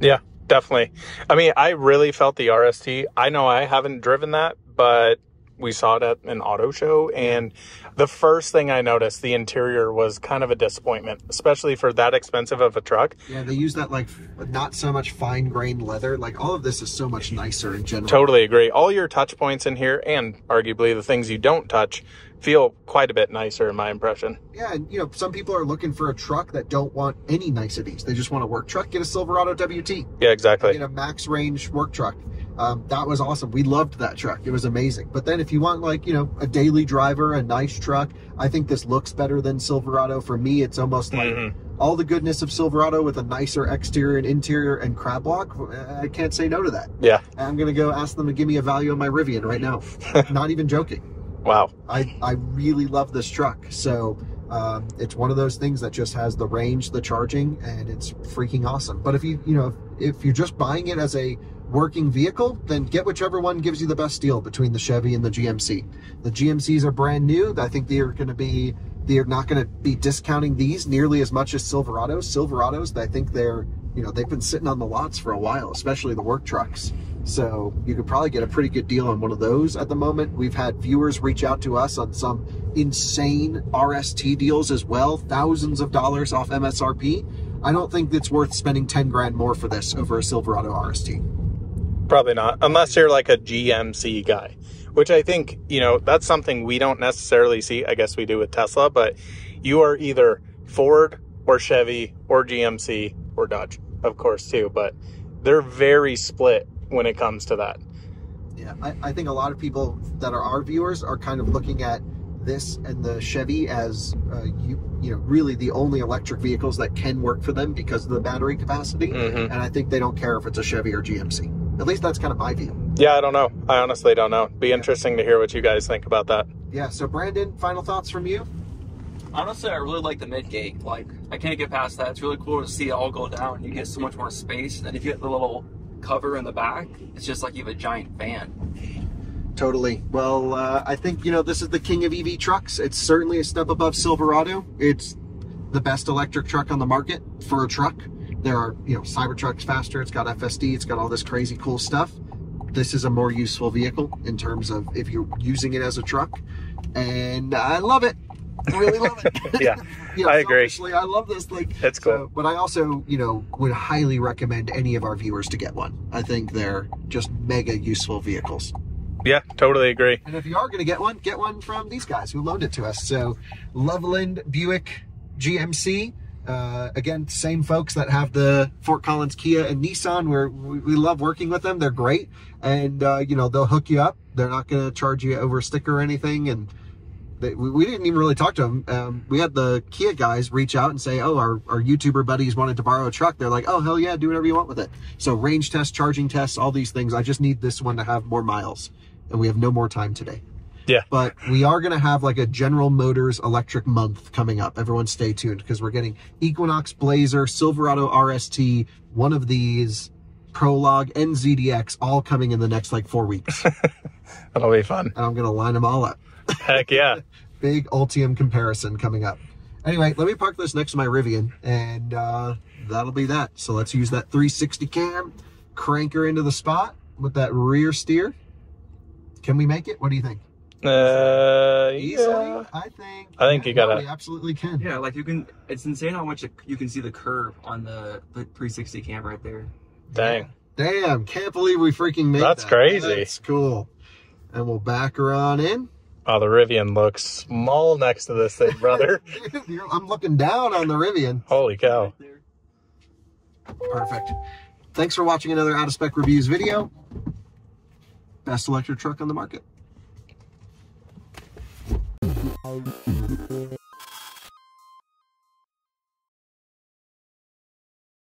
Yeah. Definitely. I mean, I really felt the RST. I know I haven't driven that, but we saw it at an auto show. And the first thing I noticed, the interior was kind of a disappointment, especially for that expensive of a truck. Yeah, they use that, like, not so much fine-grained leather. Like, all of this is so much nicer in general. Totally agree. All your touch points in here, and arguably the things you don't touch, feel quite a bit nicer in my impression. Yeah, and, you know, some people are looking for a truck that don't want any niceties. They just want a work truck. Get a Silverado WT. Yeah, exactly. Get a max range work truck. That was awesome. We loved that truck. It was amazing. But then if you want, like, you know, a daily driver, a nice truck, I think this looks better than Silverado. For me, it's almost like all the goodness of Silverado with a nicer exterior and interior and crab walk. I can't say no to that. Yeah. I'm going to go ask them to give me a value on my Rivian right now. Not even joking. Wow. I really love this truck. So it's one of those things that just has the range, the charging, and it's freaking awesome. But if you're just buying it as a working vehicle, then get whichever one gives you the best deal between the Chevy and the GMC. The GMCs are brand new. I think they're not going to be discounting these nearly as much as Silverados. I think they've been sitting on the lots for a while, especially the work trucks. So you could probably get a pretty good deal on one of those at the moment. We've had viewers reach out to us on some insane RST deals as well, thousands of dollars off MSRP. I don't think it's worth spending $10,000 more for this over a Silverado RST. Probably not, unless you're like a GMC guy, which I think, you know, that's something we don't necessarily see. I guess we do with Tesla, but you are either Ford or Chevy or GMC or Dodge, of course, too. But they're very split when it comes to that. Yeah, I think a lot of people that are our viewers are kind of looking at this and the Chevy as really the only electric vehicles that can work for them because of the battery capacity. And I think they don't care if it's a Chevy or GMC. At least that's kind of my view. Yeah, I don't know. I honestly don't know. It'd be interesting to hear what you guys think about that. Yeah, so Brandon, final thoughts from you? Honestly, I really like the mid-gate. Like, I can't get past that. It's really cool to see it all go down. You get so much more space. And if you get the little cover in the back, it's just like you have a giant fan. Totally. Well, I think, you know, this is the king of EV trucks. It's certainly a step above Silverado. It's the best electric truck on the market for a truck. There are, you know, Cybertruck's faster, it's got FSD, it's got all this crazy cool stuff. This is a more useful vehicle in terms of if you're using it as a truck. And I love it. I really love it. Yeah, you know, I agree. I love this thing. That's cool. So, but I also, you know, would highly recommend any of our viewers to get one. I think they're just mega useful vehicles. Yeah, totally agree. And if you are going to get one from these guys who loaned it to us. So Loveland Buick GMC. Again, same folks that have the Fort Collins Kia and Nissan, where we love working with them. They're great. And, you know, they'll hook you up. They're not going to charge you over sticker or anything. And we didn't even really talk to them. We had the Kia guys reach out and say, oh, our YouTuber buddies wanted to borrow a truck. They're like, oh, hell yeah, do whatever you want with it. So range tests, charging tests, all these things. I just need this one to have more miles. And we have no more time today. Yeah. But we are going to have like a General Motors electric month coming up. Everyone stay tuned, because we're getting Equinox, Blazer, Silverado RST, one of these, Prologue, and ZDX, all coming in the next like 4 weeks. That'll be fun. And I'm going to line them all up. Heck yeah. Big Ultium comparison coming up. Anyway, let me park this next to my Rivian, and that'll be that. So let's use that 360 cam, crank her into the spot with that rear steer. Can we make it? What do you think? Easily, yeah. I think you gotta absolutely can. Yeah, like you can. It's insane how much you can see the curve on the 360 cam right there. Dang. Damn, can't believe we freaking made that. That's crazy. That's cool. And we'll back her on in. Oh, the Rivian looks small next to this thing, brother. I'm looking down on the Rivian. Holy cow. Right, perfect. Thanks for watching another Out of Spec Reviews video. Best electric truck on the market.